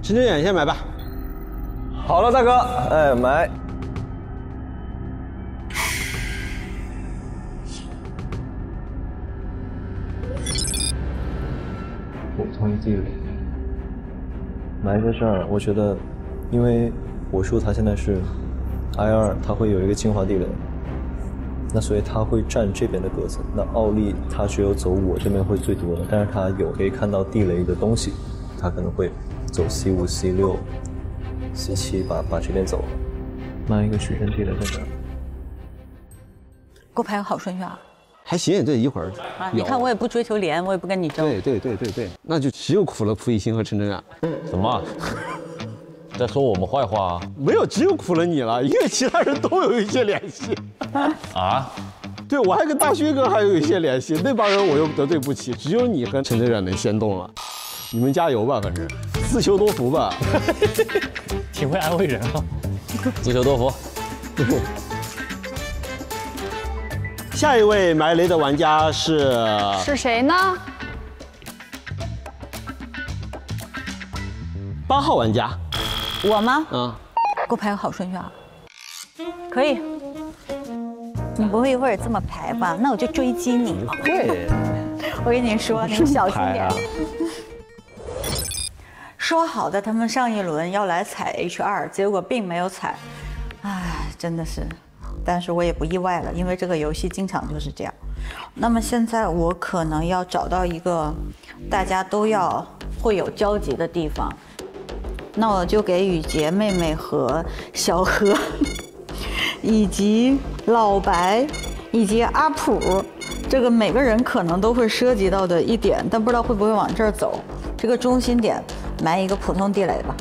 神针眼先埋吧。好了，大哥，哎，埋。我同意这个。 埋在这儿，我觉得，因为我叔他现在是 I2， 他会有一个精华地雷，那所以他会占这边的格子。那奥利他只有走我这边会最多的，但是他有可以看到地雷的东西，他可能会走 C5、C6、C7，把这边走了。埋一个取胜地雷在这儿。给我排个好顺序啊！还行，对，一会儿。啊，你看我也不追求连，我也不跟你争。对，那就只有苦了蒲熠星和陈真啊。 怎么、啊？在说我们坏话、啊？没有，只有苦了你了，因为其他人都有一些联系。啊？对，我还跟大勋哥还有一些联系，那帮人我又得罪不起，只有你和陈真远能先动了。你们加油吧，反正自求多福吧。挺会安慰人啊，自求多福。下一位埋雷的玩家是谁呢？ 8号玩家，我吗？嗯，给我排个好顺序啊！可以，你不会一会儿这么排吧？那我就追击你了。对，我跟你说，你小心点。说好的，他们上一轮要来踩 H2， 结果并没有踩，唉，真的是。但是我也不意外了，因为这个游戏经常就是这样。那么现在我可能要找到一个大家都要会有交集的地方。 那我就给雨洁妹妹和小何，以及老白，以及阿普，这个每个人可能都会涉及到的一点，但不知道会不会往这儿走。这个中心点埋一个普通地雷吧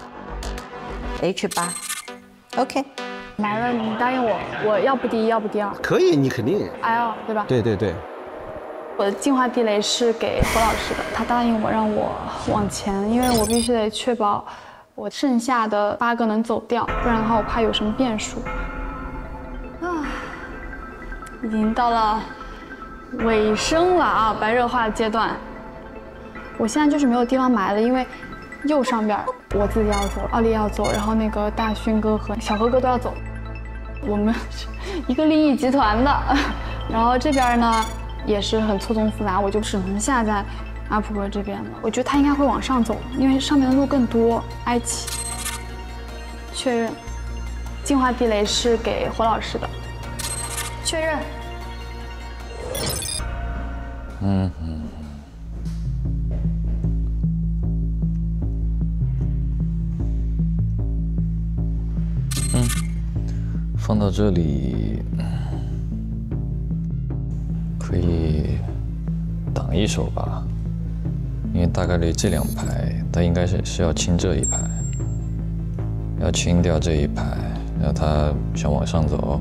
，H8，OK。埋了，你答应我，我要不第一，要不第二。可以，你肯定。L 对吧？对。我的净化地雷是给胡老师的，他答应我让我往前，因为我必须得确保。 我剩下的8个能走掉，不然的话我怕有什么变数。啊，已经到了尾声了啊，白热化阶段。我现在就是没有地方埋了，因为右上边我自己要走，奥利要走，然后那个大勋哥和小何哥都要走，我们是一个利益集团的。然后这边呢也是很错综复杂，我就只能下载。 阿普哥这边了，我觉得他应该会往上走，因为上面的路更多。埃及确认，净化地雷是给胡老师的，确认。嗯。放到这里可以挡一手吧。因为大概率这两排它应该是要清这一排，要清掉这一排，然后它想往上走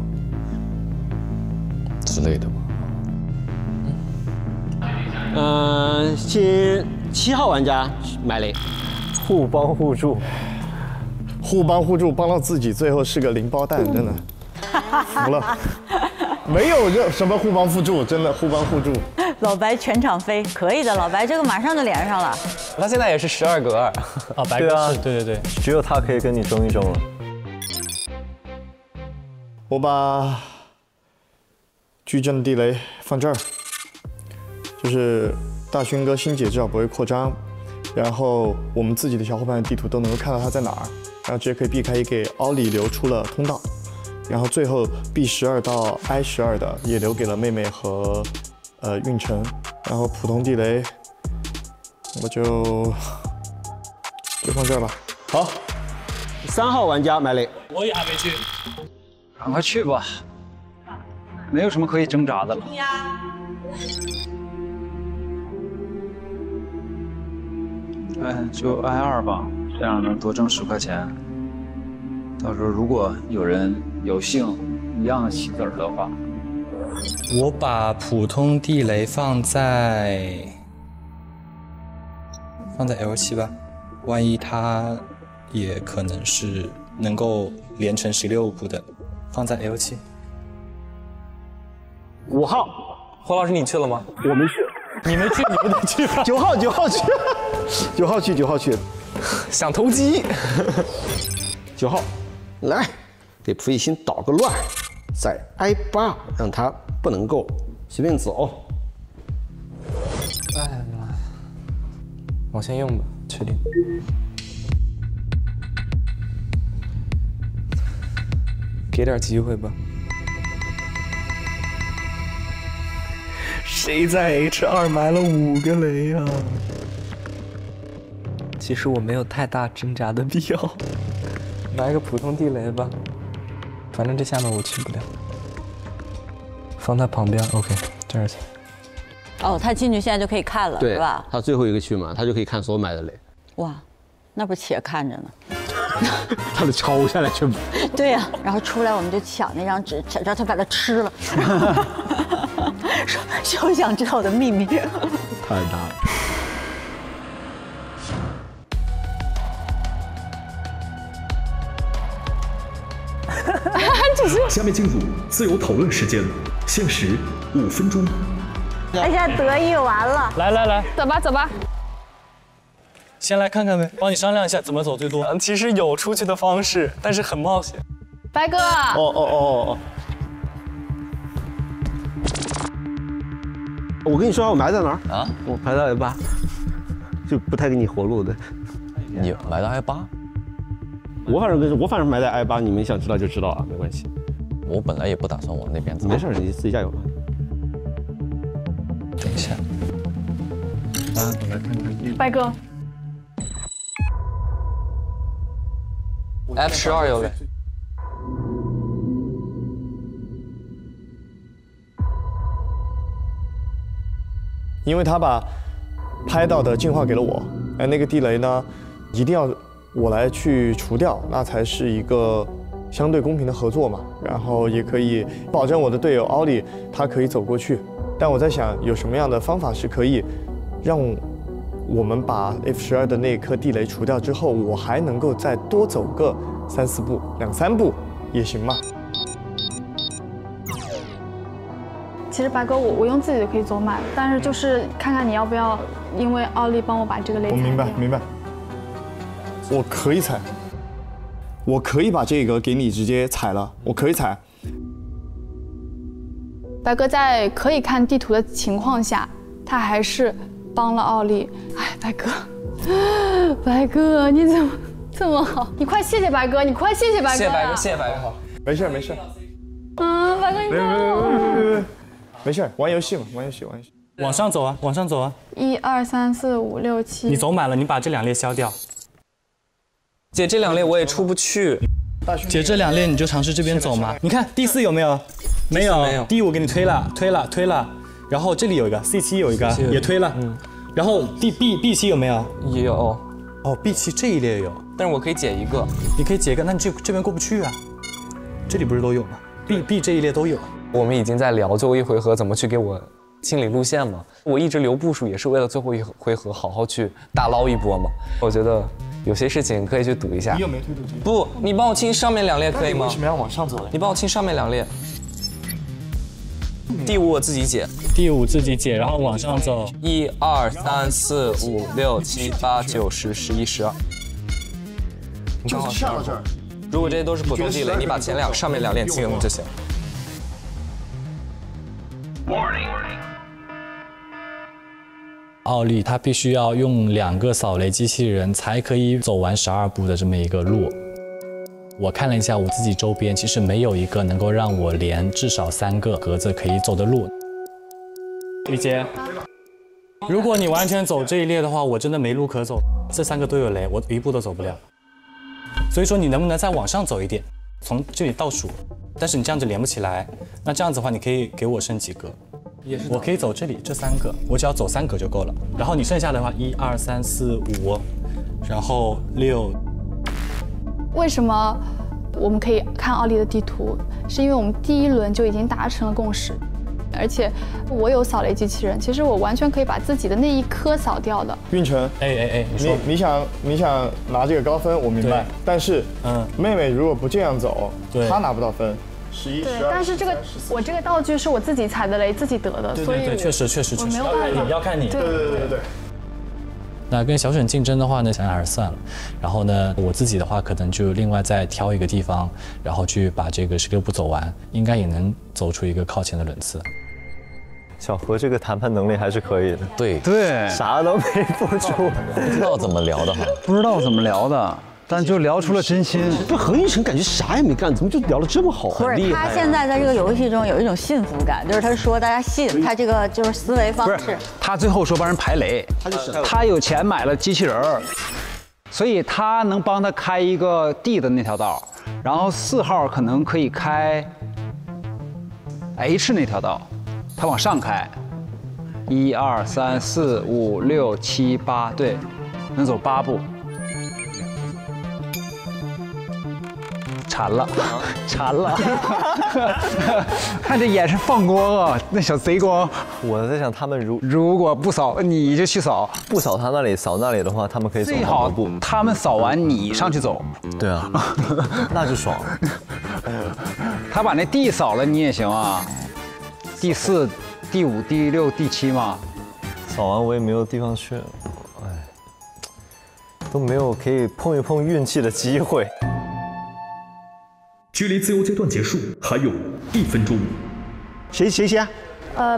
之类的吧。7号玩家买雷，互帮互助，互帮互助帮到自己，最后是个零包蛋，真的服了。没有什么互帮互助，真的互帮互助。老白全场飞，可以的，老白这个马上就连上了。他现在也是12个2啊，白哥是，对，只有他可以跟你争一争了。我把矩阵地雷放这儿，就是大勋哥、星姐至少不会扩张，然后我们自己的小伙伴的地图都能够看到他在哪儿，然后直接可以避开，也给奥里留出了通道。 然后最后 B12到 I12的也留给了妹妹和运城，然后普通地雷我就放这儿吧。好，3号玩家买雷，我也还没去，赶快去吧，没有什么可以挣扎的了。哎，就 I2吧，这样能多挣10块钱。 到时候如果有人有幸一样棋子的话，我把普通地雷放在 L7吧，万一它也可能是能够连成16步的，放在 L7。5号，黄老师你去了吗？我没去，你没去你不得去吧。9号去，9号去，想投机，9号。 来，给溥仪心捣个乱，在 I8让他不能够随便走。哎呀妈！我先用吧，确定。给点机会吧。谁在 H2埋了5个雷呀？其实我没有太大挣扎的必要。 来个普通地雷吧，反正这下面我去不了。放在旁边 ，OK， 这样行。哦，他进去现在就可以看了，对吧？他最后一个去嘛，他就可以看所有埋的雷。哇，那不且看着呢。他得抄下来全部。对呀、啊，然后出来我们就抢那张纸，让他把它吃了。休想知道我的秘密。太大了。 下面进入自由讨论时间，限时5分钟。哎呀，得意完了！来，走吧。先来看看呗，帮你商量一下怎么走最多。其实有出去的方式，但是很冒险。白哥。哦。我跟你说，我埋在哪儿啊？我埋到 I8， 就不太给你活路的。你埋到 I8？ 我反正埋在 I8， 你们想知道就知道啊，没关系。我本来也不打算往那边走，没事，你自己加油吧。等一下，我来看看。白哥 ，F12有雷。因为他把拍到的进化给了我，哎，那个地雷呢，一定要。 我来去除掉，那才是一个相对公平的合作嘛。然后也可以保证我的队友奥利他可以走过去。但我在想，有什么样的方法是可以让我们把 F12的那颗地雷除掉之后，我还能够再多走个3、4步、2、3步也行嘛？其实白哥，我用自己就可以走满，但是就是看看你要不要，因为奥利帮我把这个雷。我明白。 我可以踩，我可以把这个给你直接踩了，我可以踩。白哥在可以看地图的情况下，他还是帮了奥利。哎，白哥，你怎么这么好？你快谢谢白哥，你快谢谢白哥。谢谢白哥，没事。啊，白哥你太好了。没事，玩游戏嘛，玩游戏。往上走啊。1、2、3、4、5、6、7。你走满了，你把这2列消掉。 姐，这2列我也出不去。姐，这2列你就尝试这边走嘛。你看D4有没有？没有。D5给你推了，然后这里有一个，C7有一个，也推了。然后 B 期有没有？也有。哦 ，B 期这一列有，但是我可以解一个。你可以解一个，那你这边过不去啊？这里不是都有吗 ？B 这一列都有。我们已经在聊最后一回合怎么去给我清理路线嘛。我一直留步数也是为了最后一回合好好去大捞一波嘛。我觉得有些事情可以去赌一下。你有没有推主题？不，你帮我清上面两列可以吗？为什么要往上走呢？你帮我清上面两列。 第五我自己解，第五自己解，然后往上走，1、2、3、4、5、6、7、8、9、10、11、12。你刚好上到这儿。如果这些都是普通地雷，你把前两上面两列清就行。奥利他必须要用2个扫雷机器人才可以走完12步的这么一个路。 我看了一下我自己周边，其实没有一个能够让我连至少3个格子可以走的路。李杰，如果你完全走这一列的话，我真的没路可走。这3个都有雷，我一步都走不了。所以说，你能不能再往上走一点，从这里倒数？但是你这样子连不起来，那这样子的话，你可以给我剩几格？也是，我可以走这里这3个，我只要走3格就够了。然后你剩下的话，1、2、3、4、5，然后6。 为什么我们可以看奥利的地图？是因为我们第一轮就已经达成了共识，而且我有扫雷机器人，其实我完全可以把自己的那一颗扫掉的。运城，哎，你想拿这个高分，我明白。但是，妹妹如果不这样走，她拿不到分。11，对，但是这个我这个道具是我自己踩的雷，自己得的，所以确实，我没有办法。你要看你，对。 那跟小沈竞争的话呢，想想还是算了。然后呢，我自己的话可能就另外再挑一个地方，然后去把这个16步走完，应该也能走出一个靠前的轮次。小何这个谈判能力还是可以的，对，啥都没做出，不知道怎么聊的哈，但就聊出了真心。这何一成感觉啥也没干，怎么就聊得这么好？不是，他现在在这个游戏中有一种幸福感，就是他说大家信他这个就是思维方式。他最后说帮人排雷，他有钱买了机器人儿，所以他能帮他开一个 D 的那条道，然后4号可能可以开 H 那条道，他往上开，1、2、3、4、5、6、7、8，对，能走8步。 馋了，看这眼神放光啊，那小贼光。我在想，他们如果不扫，你就去扫；不扫他那里，扫那里的话，他们可以走好多步。最好他们扫完你上去走。对啊，那就爽了。他把那地扫了你也行啊，第4、第5、第6、第7嘛。扫完我也没有地方去，哎，都没有可以碰一碰运气的机会。 距离自由阶段结束还有1分钟，谁先？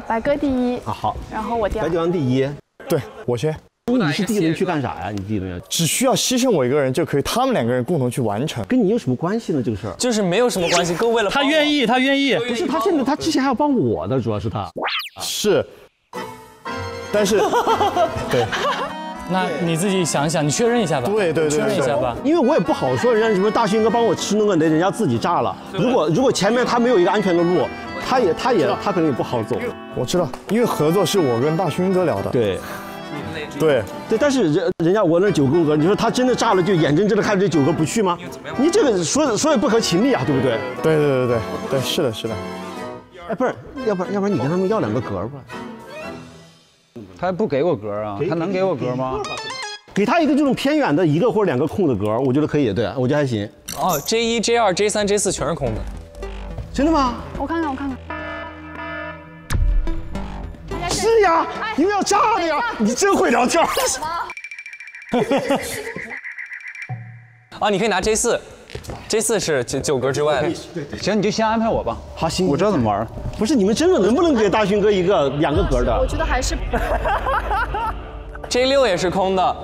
白哥第一啊，好，然后我第二，白哥第一，对我先。你是第一轮去干啥呀？你第一轮要只需要牺牲我一个人就可以，他们2个人共同去完成，跟你有什么关系呢？这个事儿就是没有什么关系，哥为了他愿意，不是他现在他之前还要帮我的，主要是他是，但是对。 那你自己想想，你确认一下吧。对，确认一下吧。因为我也不好说人家什么大勋哥帮我吃那个雷，人家自己炸了。如果前面他没有一个安全的路，他可能也不好走。我知道，因为合作是我跟大勋哥聊的。对，但是人家我那9个格，你说他真的炸了，就眼睁睁的看这9个不去吗？你这个说也不合情理啊，对不对？对，是的。哎，不是，要不然你跟他们要2个格吧。 他不给我格啊，他能给我格吗？给他一个这种偏远的1个或者2个空的格，我觉得可以，对我觉得还行。哦 ，J1、J2、J3、J4全是空的，真的吗？我看看。是呀，因为要炸的呀，你真会聊天。啊，你可以拿 J4，J4是9格之外的。对，行，你就先安排我吧。好，行，我知道怎么玩了。 不是你们真的能不能给大勋哥2个格的？我觉得还是J6也是空的。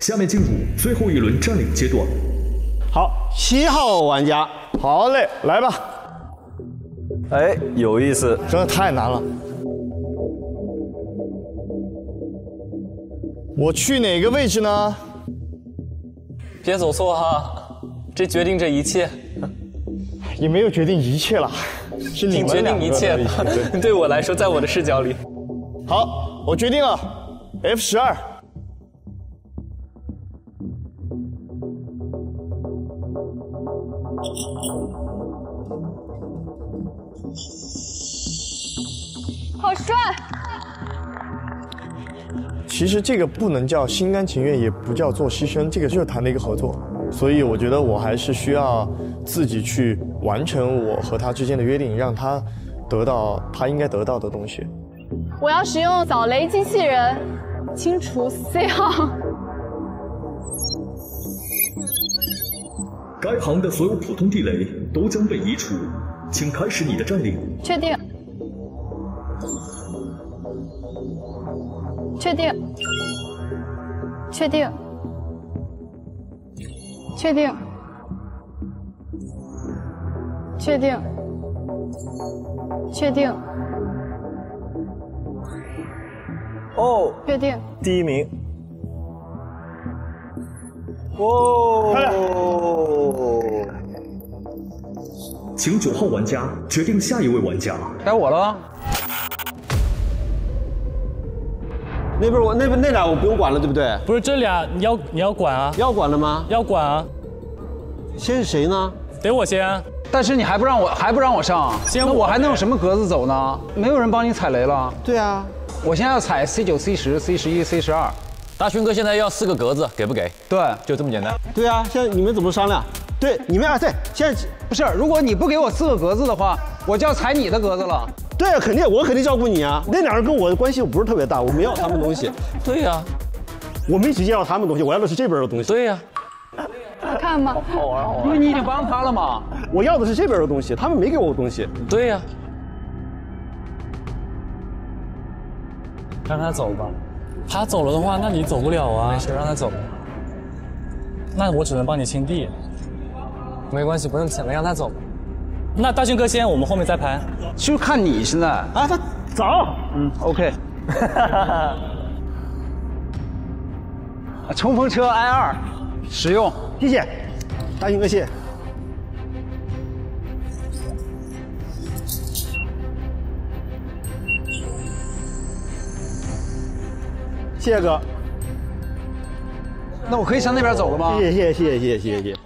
下面进入最后一轮占领阶段。好，7号玩家，好嘞，来吧。哎，有意思，真的太难了。我去哪个位置呢？别走错哈，这决定这一切。也没有决定一切了，是你们两个决定一切的。对我来说，在我的视角里，好，我决定了 ，F12。好帅！其实这个不能叫心甘情愿，也不叫做牺牲，这个就是谈的一个合作。 所以我觉得我还是需要自己去完成我和他之间的约定，让他得到他应该得到的东西。我要使用扫雷机器人清除 C 号。该行的所有普通地雷都将被移除，请开始你的占领。确定。确定。确定。 确定，确定，确定。哦，确定。第一名。哦。请9号玩家决定下一位玩家。该我了。那边我那边那俩我不用管了，对不对？不是这俩你要管啊？要管了吗？要管啊！先是谁呢？得我先。但是你还不让我上，那我还能有什么格子走呢？没有人帮你踩雷了。对啊，我现在要踩 C9、C10、C11、C12。大勋哥现在要4个格子，给不给？对，就这么简单。对啊，现在你们怎么商量？对，你们啊，对，现在不是，如果你不给我4个格子的话，我就要踩你的格子了。 对啊，肯定我肯定照顾你啊。那俩人跟我的关系不是特别大，我没要他们东西。对呀、啊，我没直接要他们东西，我要的是这边的东西。对呀、啊，好看吗？好玩好玩。因为你已经帮他了嘛。我要的是这边的东西，他们没给我东西。对呀、啊，让他走吧。他走了的话，那你走不了啊。没事，让他走。那我只能帮你清地。没关系，不用钱了，让他走。 那大勋哥先，我们后面再盘，就看你现在啊，他走，嗯 ，OK， 冲锋车 I2 使用，谢谢，大勋哥谢谢。谢谢哥，那我可以向那边走了吗？谢谢谢谢谢谢谢谢谢谢。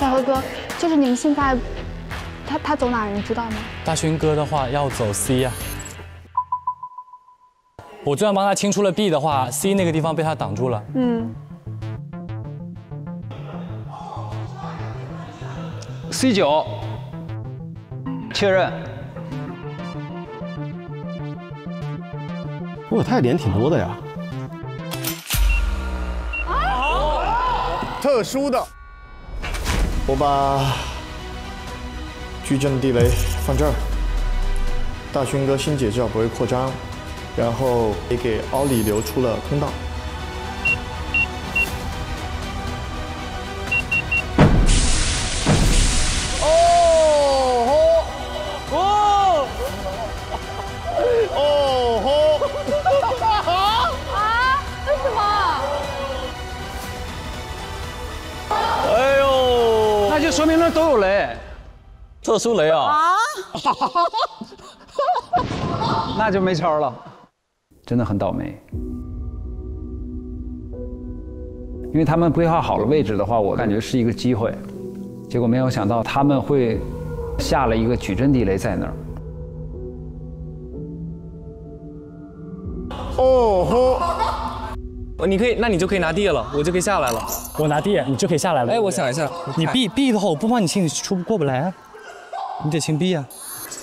大辉哥，就是你们现在，他走哪儿，你知道吗？大勋哥的话要走 C 呀、啊，我就算帮他清出了 B 的话 ，C 那个地方被他挡住了。嗯。C9， 确认。哇，他也连挺多的呀。啊！特殊的。 我把矩阵地雷放这儿，大勋哥心姐至少不会扩张，然后也给奥利留出了通道。哦吼！哦！哦吼！啊？为什么？哎呦！ 就说明那都有雷，特殊雷啊！啊，那就没招了，真的很倒霉。因为他们规划好了位置的话，我感觉是一个机会，结果没有想到他们会下了一个矩阵地雷在那儿。哦吼！ 你可以，那你就可以拿地了，我就可以下来了。我拿地，你就可以下来了。哎，我想一下，你 B 的话，我不帮你清，你出不过不来啊。你得清 B 呀、啊。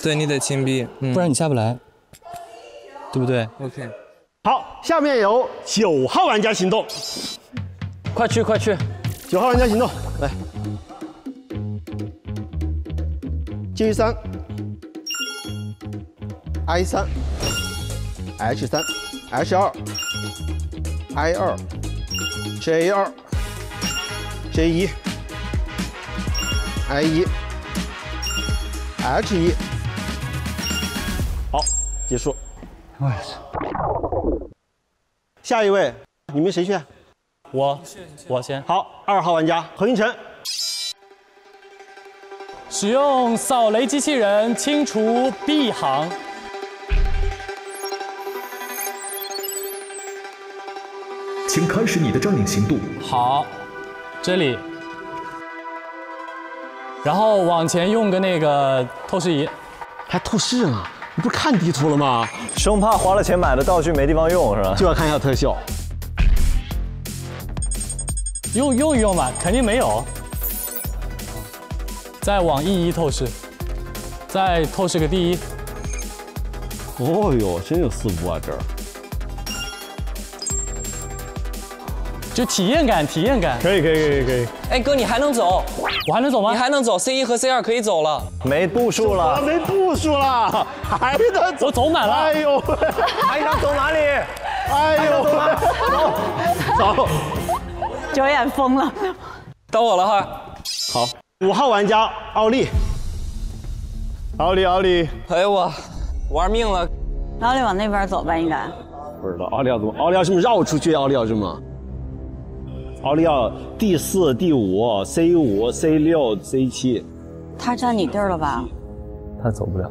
对，你得清 B，、嗯、不然你下不来，对不对 ？OK。好，下面由9号玩家行动，快去快去，9号玩家行动，来，G3、I3、H3、H2。 I2、J2、J1、I1、H1， 好，结束。我操！下一位，你们谁去？我先。好，2号玩家何云晨。 使用扫雷机器人清除 B 行。请开始你的占领行动。好，这里，然后往前用个那个透视仪。还透视呢？你不是看地图了吗？生怕花了钱买的道具没地方用是吧？就要看一下特效。用吧，肯定没有。 再往 E1 透视，再透视个 D1。哦呦，真有4步啊这儿！就体验感。可以。哎哥，你还能走？我还能走吗？你还能走 ，C1 和 C2 可以走了。没步数了，还能走？我走满了。哎呦，还想走哪里？哎呦，走。九眼疯了，到我了哈。好。 5号玩家奥利，哎呦我玩命了！奥利往那边走吧，应该。不知道奥利要这么绕出去？奥利要 D4、D5、C5、C6、C7。他占你地儿了吧？他走不了。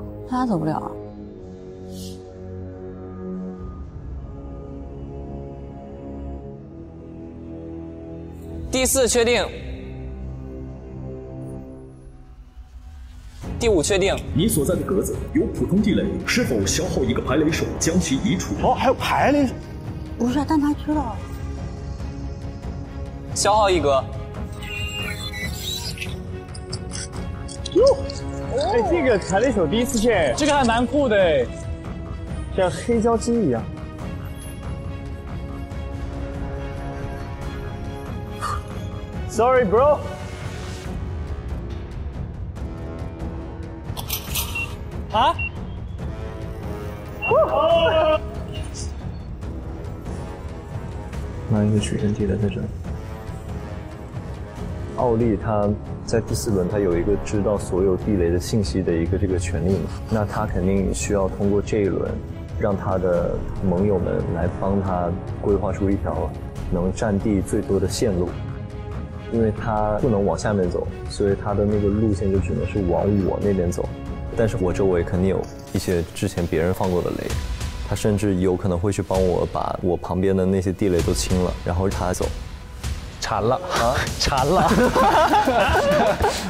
D4确定。 D5确定。你所在的格子有普通地雷，是否消耗一个排雷手将其移除？哦，还有排雷手？不是，但他知道。消耗一格。哟，哎，这个排雷手第一次见，这个还蛮酷的哎，像黑胶机一样。Sorry, bro. 啊！那一个取胜地雷在这里。奥利他在第4轮，他有一个知道所有地雷的信息的一个这个权利嘛？那他肯定需要通过这一轮，让他的盟友们来帮他规划出一条能占地最多的线路。 因为他不能往下面走，所以他的那个路线就只能是往我那边走。但是我周围肯定有一些之前别人放过的雷，他甚至有可能会去帮我把我旁边的那些地雷都清了，然后他走。馋了啊！馋了！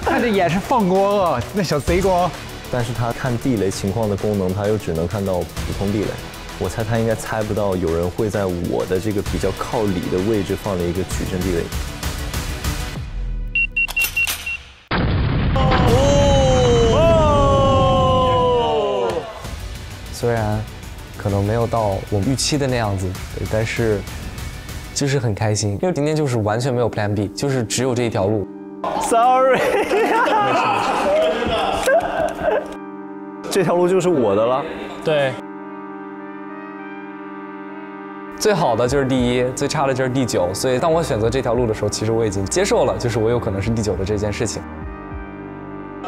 他这眼是放光啊，那小贼光。但是他看地雷情况的功能，他又只能看到普通地雷。我猜他应该猜不到有人会在我的这个比较靠里的位置放了一个矩阵地雷。 虽然可能没有到我预期的那样子，对，但是就是很开心，因为今天就是完全没有 Plan B， 就是只有这一条路。Sorry， 这条路就是我的了。对，最好的就是第1，最差的就是第9。所以当我选择这条路的时候，其实我已经接受了，就是我有可能是第9的这件事情。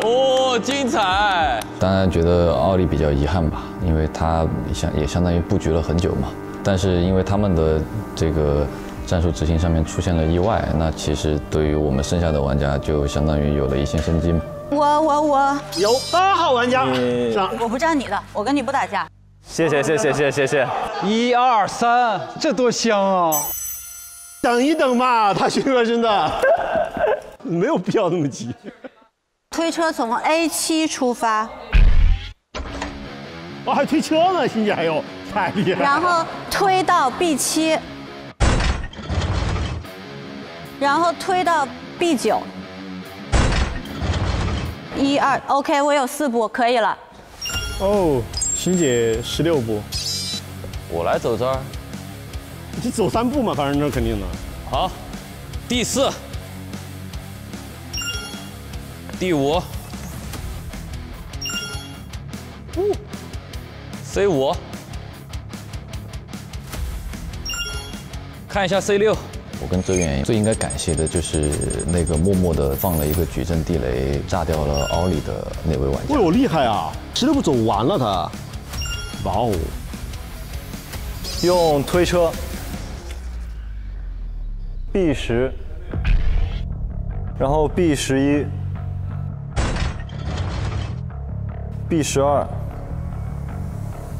哦，精彩！当然觉得奥利比较遗憾吧，因为他也相当于布局了很久嘛。但是因为他们的这个战术执行上面出现了意外，那其实对于我们剩下的玩家就相当于有了一线生机。我有8号玩家，我不站你的，我跟你不打架。谢谢。1、2、3，这多香啊！等一等吧，大勋哥真的没有必要那么急。 推车从 A7 出发，哇，还推车呢，欣姐，哎呦，太厉害了！然后推到 B7， 然后推到 B9， 1、2，OK， 我有4步，可以了。哦，欣姐16步，我来走这儿，你走3步嘛，反正这肯定的。好，第4。 D5， C5， 看一下 C6。我跟周远最应该感谢的就是那个默默的放了一个矩阵地雷，炸掉了奥利的那位玩家。哎呦，厉害啊！16步走完了他，哇哦！用推车， B10， 然后 B11， B12，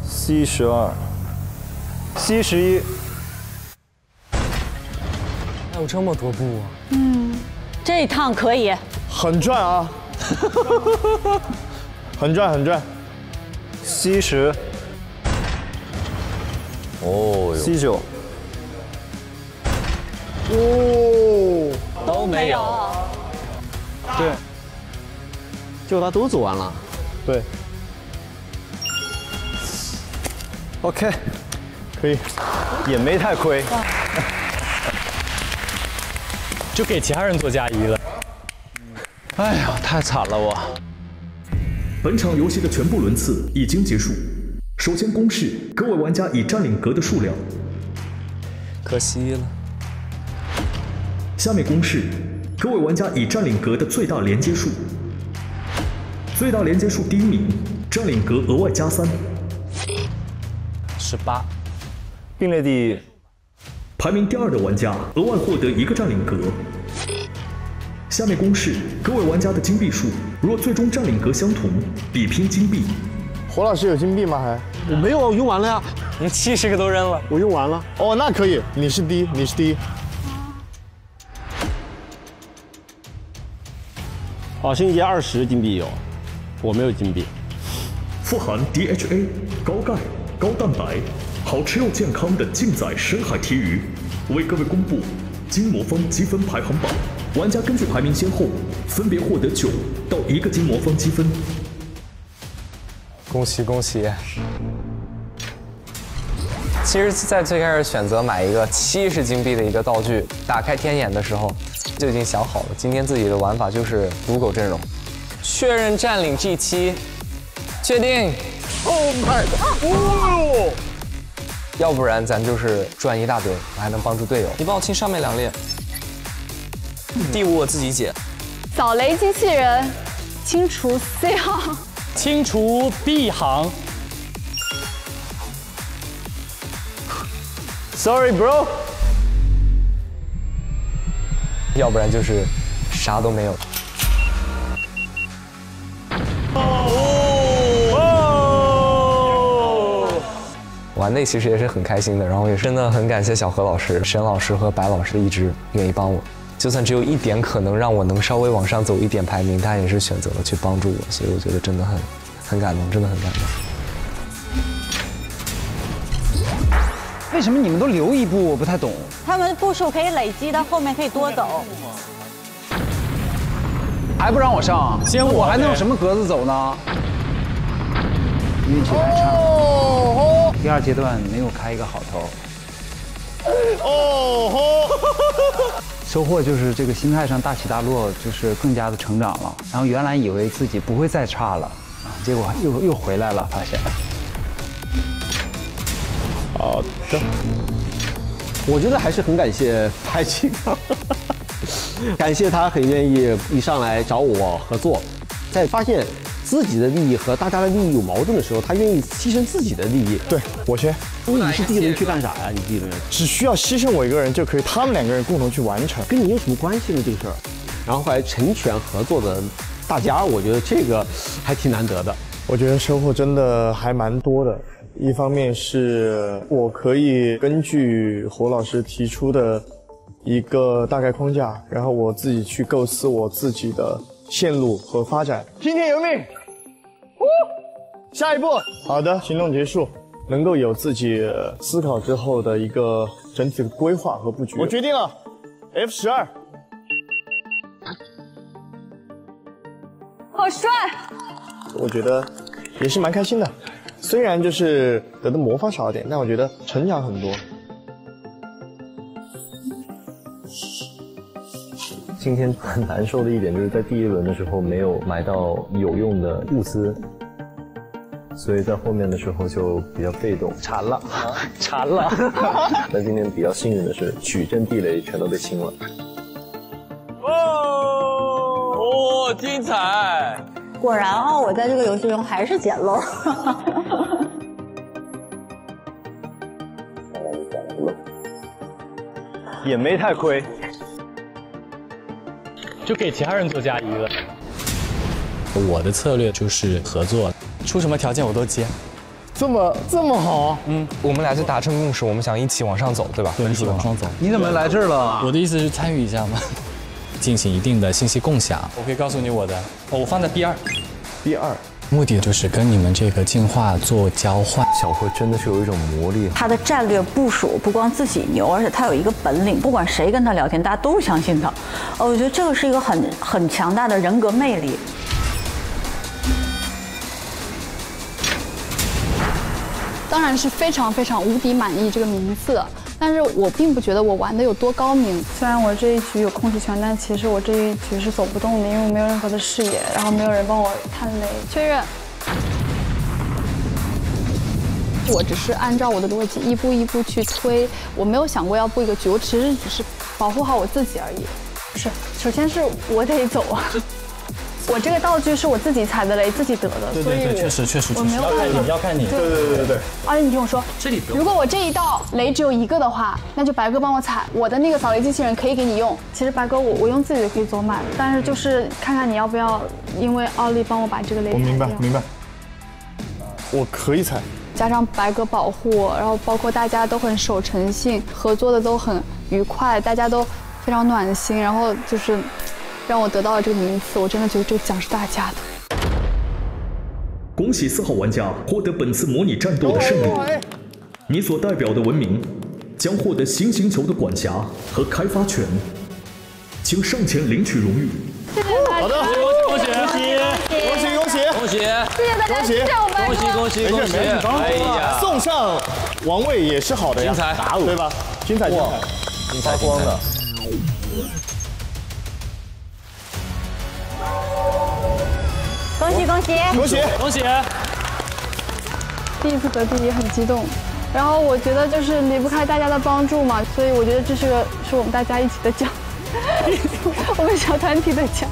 C12， C11。还有这么多步啊！嗯，这一趟可以。很赚啊！很赚，很赚。C10。 哦 ，C9， 哦，都没有，对，就他都走完了，对 ，OK， 可以，也没太亏，就给其他人做嫁衣了，哎呀，太惨了我。本场游戏的全部轮次已经结束。 首先公示，各位玩家已占领格的数量。可惜了。下面公示，各位玩家已占领格的最大连接数。最大连接数第一名，占领格额外加3。18，并列第一。排名第2的玩家额外获得1个占领格。下面公示，各位玩家的金币数，若最终占领格相同，比拼金币。 侯老师有金币吗？还我没有啊，我用完了呀。你70个都扔了，我用完了。哦，那可以，你是第一，你是第一。好，星杰20金币有，我没有金币。富含 DHA、高钙、高蛋白，好吃又健康的劲仔深海提鱼，为各位公布金魔方积分排行榜。玩家根据排名先后，分别获得9到1个金魔方积分。 恭喜恭喜！其实，在最开始选择买一个70金币的一个道具，打开天眼的时候就已经想好了，今天自己的玩法就是赌狗阵容。确认占领 G7， 确定。Oh my god！ 哦呦，要不然咱就是赚一大堆，我还能帮助队友。你帮我清上面2列，第5我自己解。扫雷机器人，清除C号。 清除 B 行。Sorry, bro。要不然就是啥都没有。哦。玩的其实也是很开心的，然后也真的很感谢小何老师、沈老师和白老师一直愿意帮我。 就算只有一点可能让我能稍微往上走一点排名，他也是选择了去帮助我，所以我觉得真的很感动，真的很感动。为什么你们都留一步？我不太懂。他们步数可以累积，到后面可以多走。还不让我上？先我还能有什么格子走呢？运气太差。哦。第2阶段没有开一个好头。哦吼。 收获就是这个心态上大起大落，就是更加的成长了。然后原来以为自己不会再差了，啊，结果又回来了，发现。好的，我觉得还是很感谢白金刚，感谢他很愿意一上来找我合作，在发现自己的利益和大家的利益有矛盾的时候，他愿意牺牲自己的利益。对我学。 你是第1轮去干啥呀？你第1轮只需要牺牲我1个人就可以，他们2个人共同去完成，跟你有什么关系呢？这个事儿。然后后来成全合作的大家，我觉得这个还挺难得的。我觉得收获真的还蛮多的。一方面是我可以根据侯老师提出的一个大概框架，然后我自己去构思我自己的线路和发展。听天由命。下一步。好的，行动结束。 能够有自己思考之后的一个整体的规划和布局。我决定了 ，F12。好帅！我觉得也是蛮开心的，虽然就是得的魔方少一点，但我觉得成长很多。今天很难受的一点就是在第1轮的时候没有买到有用的物资。 所以在后面的时候就比较被动，馋了，馋了。但今天比较幸运的是，矩阵地雷全都被清了。哦，哦，精彩！果然啊，我在这个游戏中还是捡漏。也没太亏。就给其他人做嫁衣了。我的策略就是合作，出什么条件我都接。这么好？嗯，我们俩就达成共识，我们想一起往上走，对吧？对，一起往上走。你怎么来这儿了？我的意思是参与一下嘛，进行一定的信息共享。我可以告诉你我的，我放在 B2。目的就是跟你们这个进化做交换。小慧真的是有一种魔力，她的战略部署不光自己牛，而且她有一个本领，不管谁跟她聊天，大家都相信她。我觉得这个是一个很强大的人格魅力。当然是非常非常无敌满意这个名次，但是我并不觉得我玩的有多高明。虽然我这一局有控制权，但其实我这一局是走不动的，因为我没有任何的视野，然后没有人帮我探雷。确认。我只是按照我的逻辑一步一步去推，我没有想过要布一个局，我其实只是保护好我自己而已。是，首先是我得走啊。我这个道具是我自己踩的雷，自己得的，对对对，确实，我没有看你，要看你，对。而且你听我说，这里如果我这一道雷只有一个的话，那就白哥帮我踩，我的那个扫雷机器人可以给你用。其实白哥，我用自己的可以走满，但是就是看看你要不要，因为奥利帮我把这个雷踩掉。我明白，我可以踩。加上白哥保护，然后包括大家都很守诚信，合作的都很愉快，大家都非常暖心，然后就是。 让我得到了这个名次，我真的觉得这个奖是大家的。恭喜4号玩家获得本次模拟战斗的胜利，你所代表的文明将获得行星球的管辖和开发权，请上前领取荣誉。谢谢大家，好的，恭喜！谢谢大家，恭喜！哎呀，送上王位也是好的呀，对吧？精彩，发光的。 恭喜！第一次得第一很激动，然后我觉得就是离不开大家的帮助嘛，所以我觉得这是我们大家一起的奖，我们小团体的奖。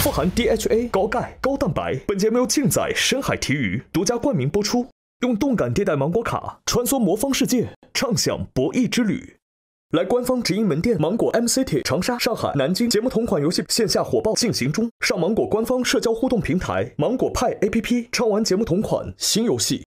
富含 DHA、高钙、高蛋白，本节目由竞仔深海体育独家冠名播出。 用动感地带芒果卡穿梭魔方世界，畅享博弈之旅。来官方直营门店芒果 MCT 长沙、上海、南京，节目同款游戏线下火爆进行中。上芒果官方社交互动平台芒果派 APP 畅玩节目同款新游戏。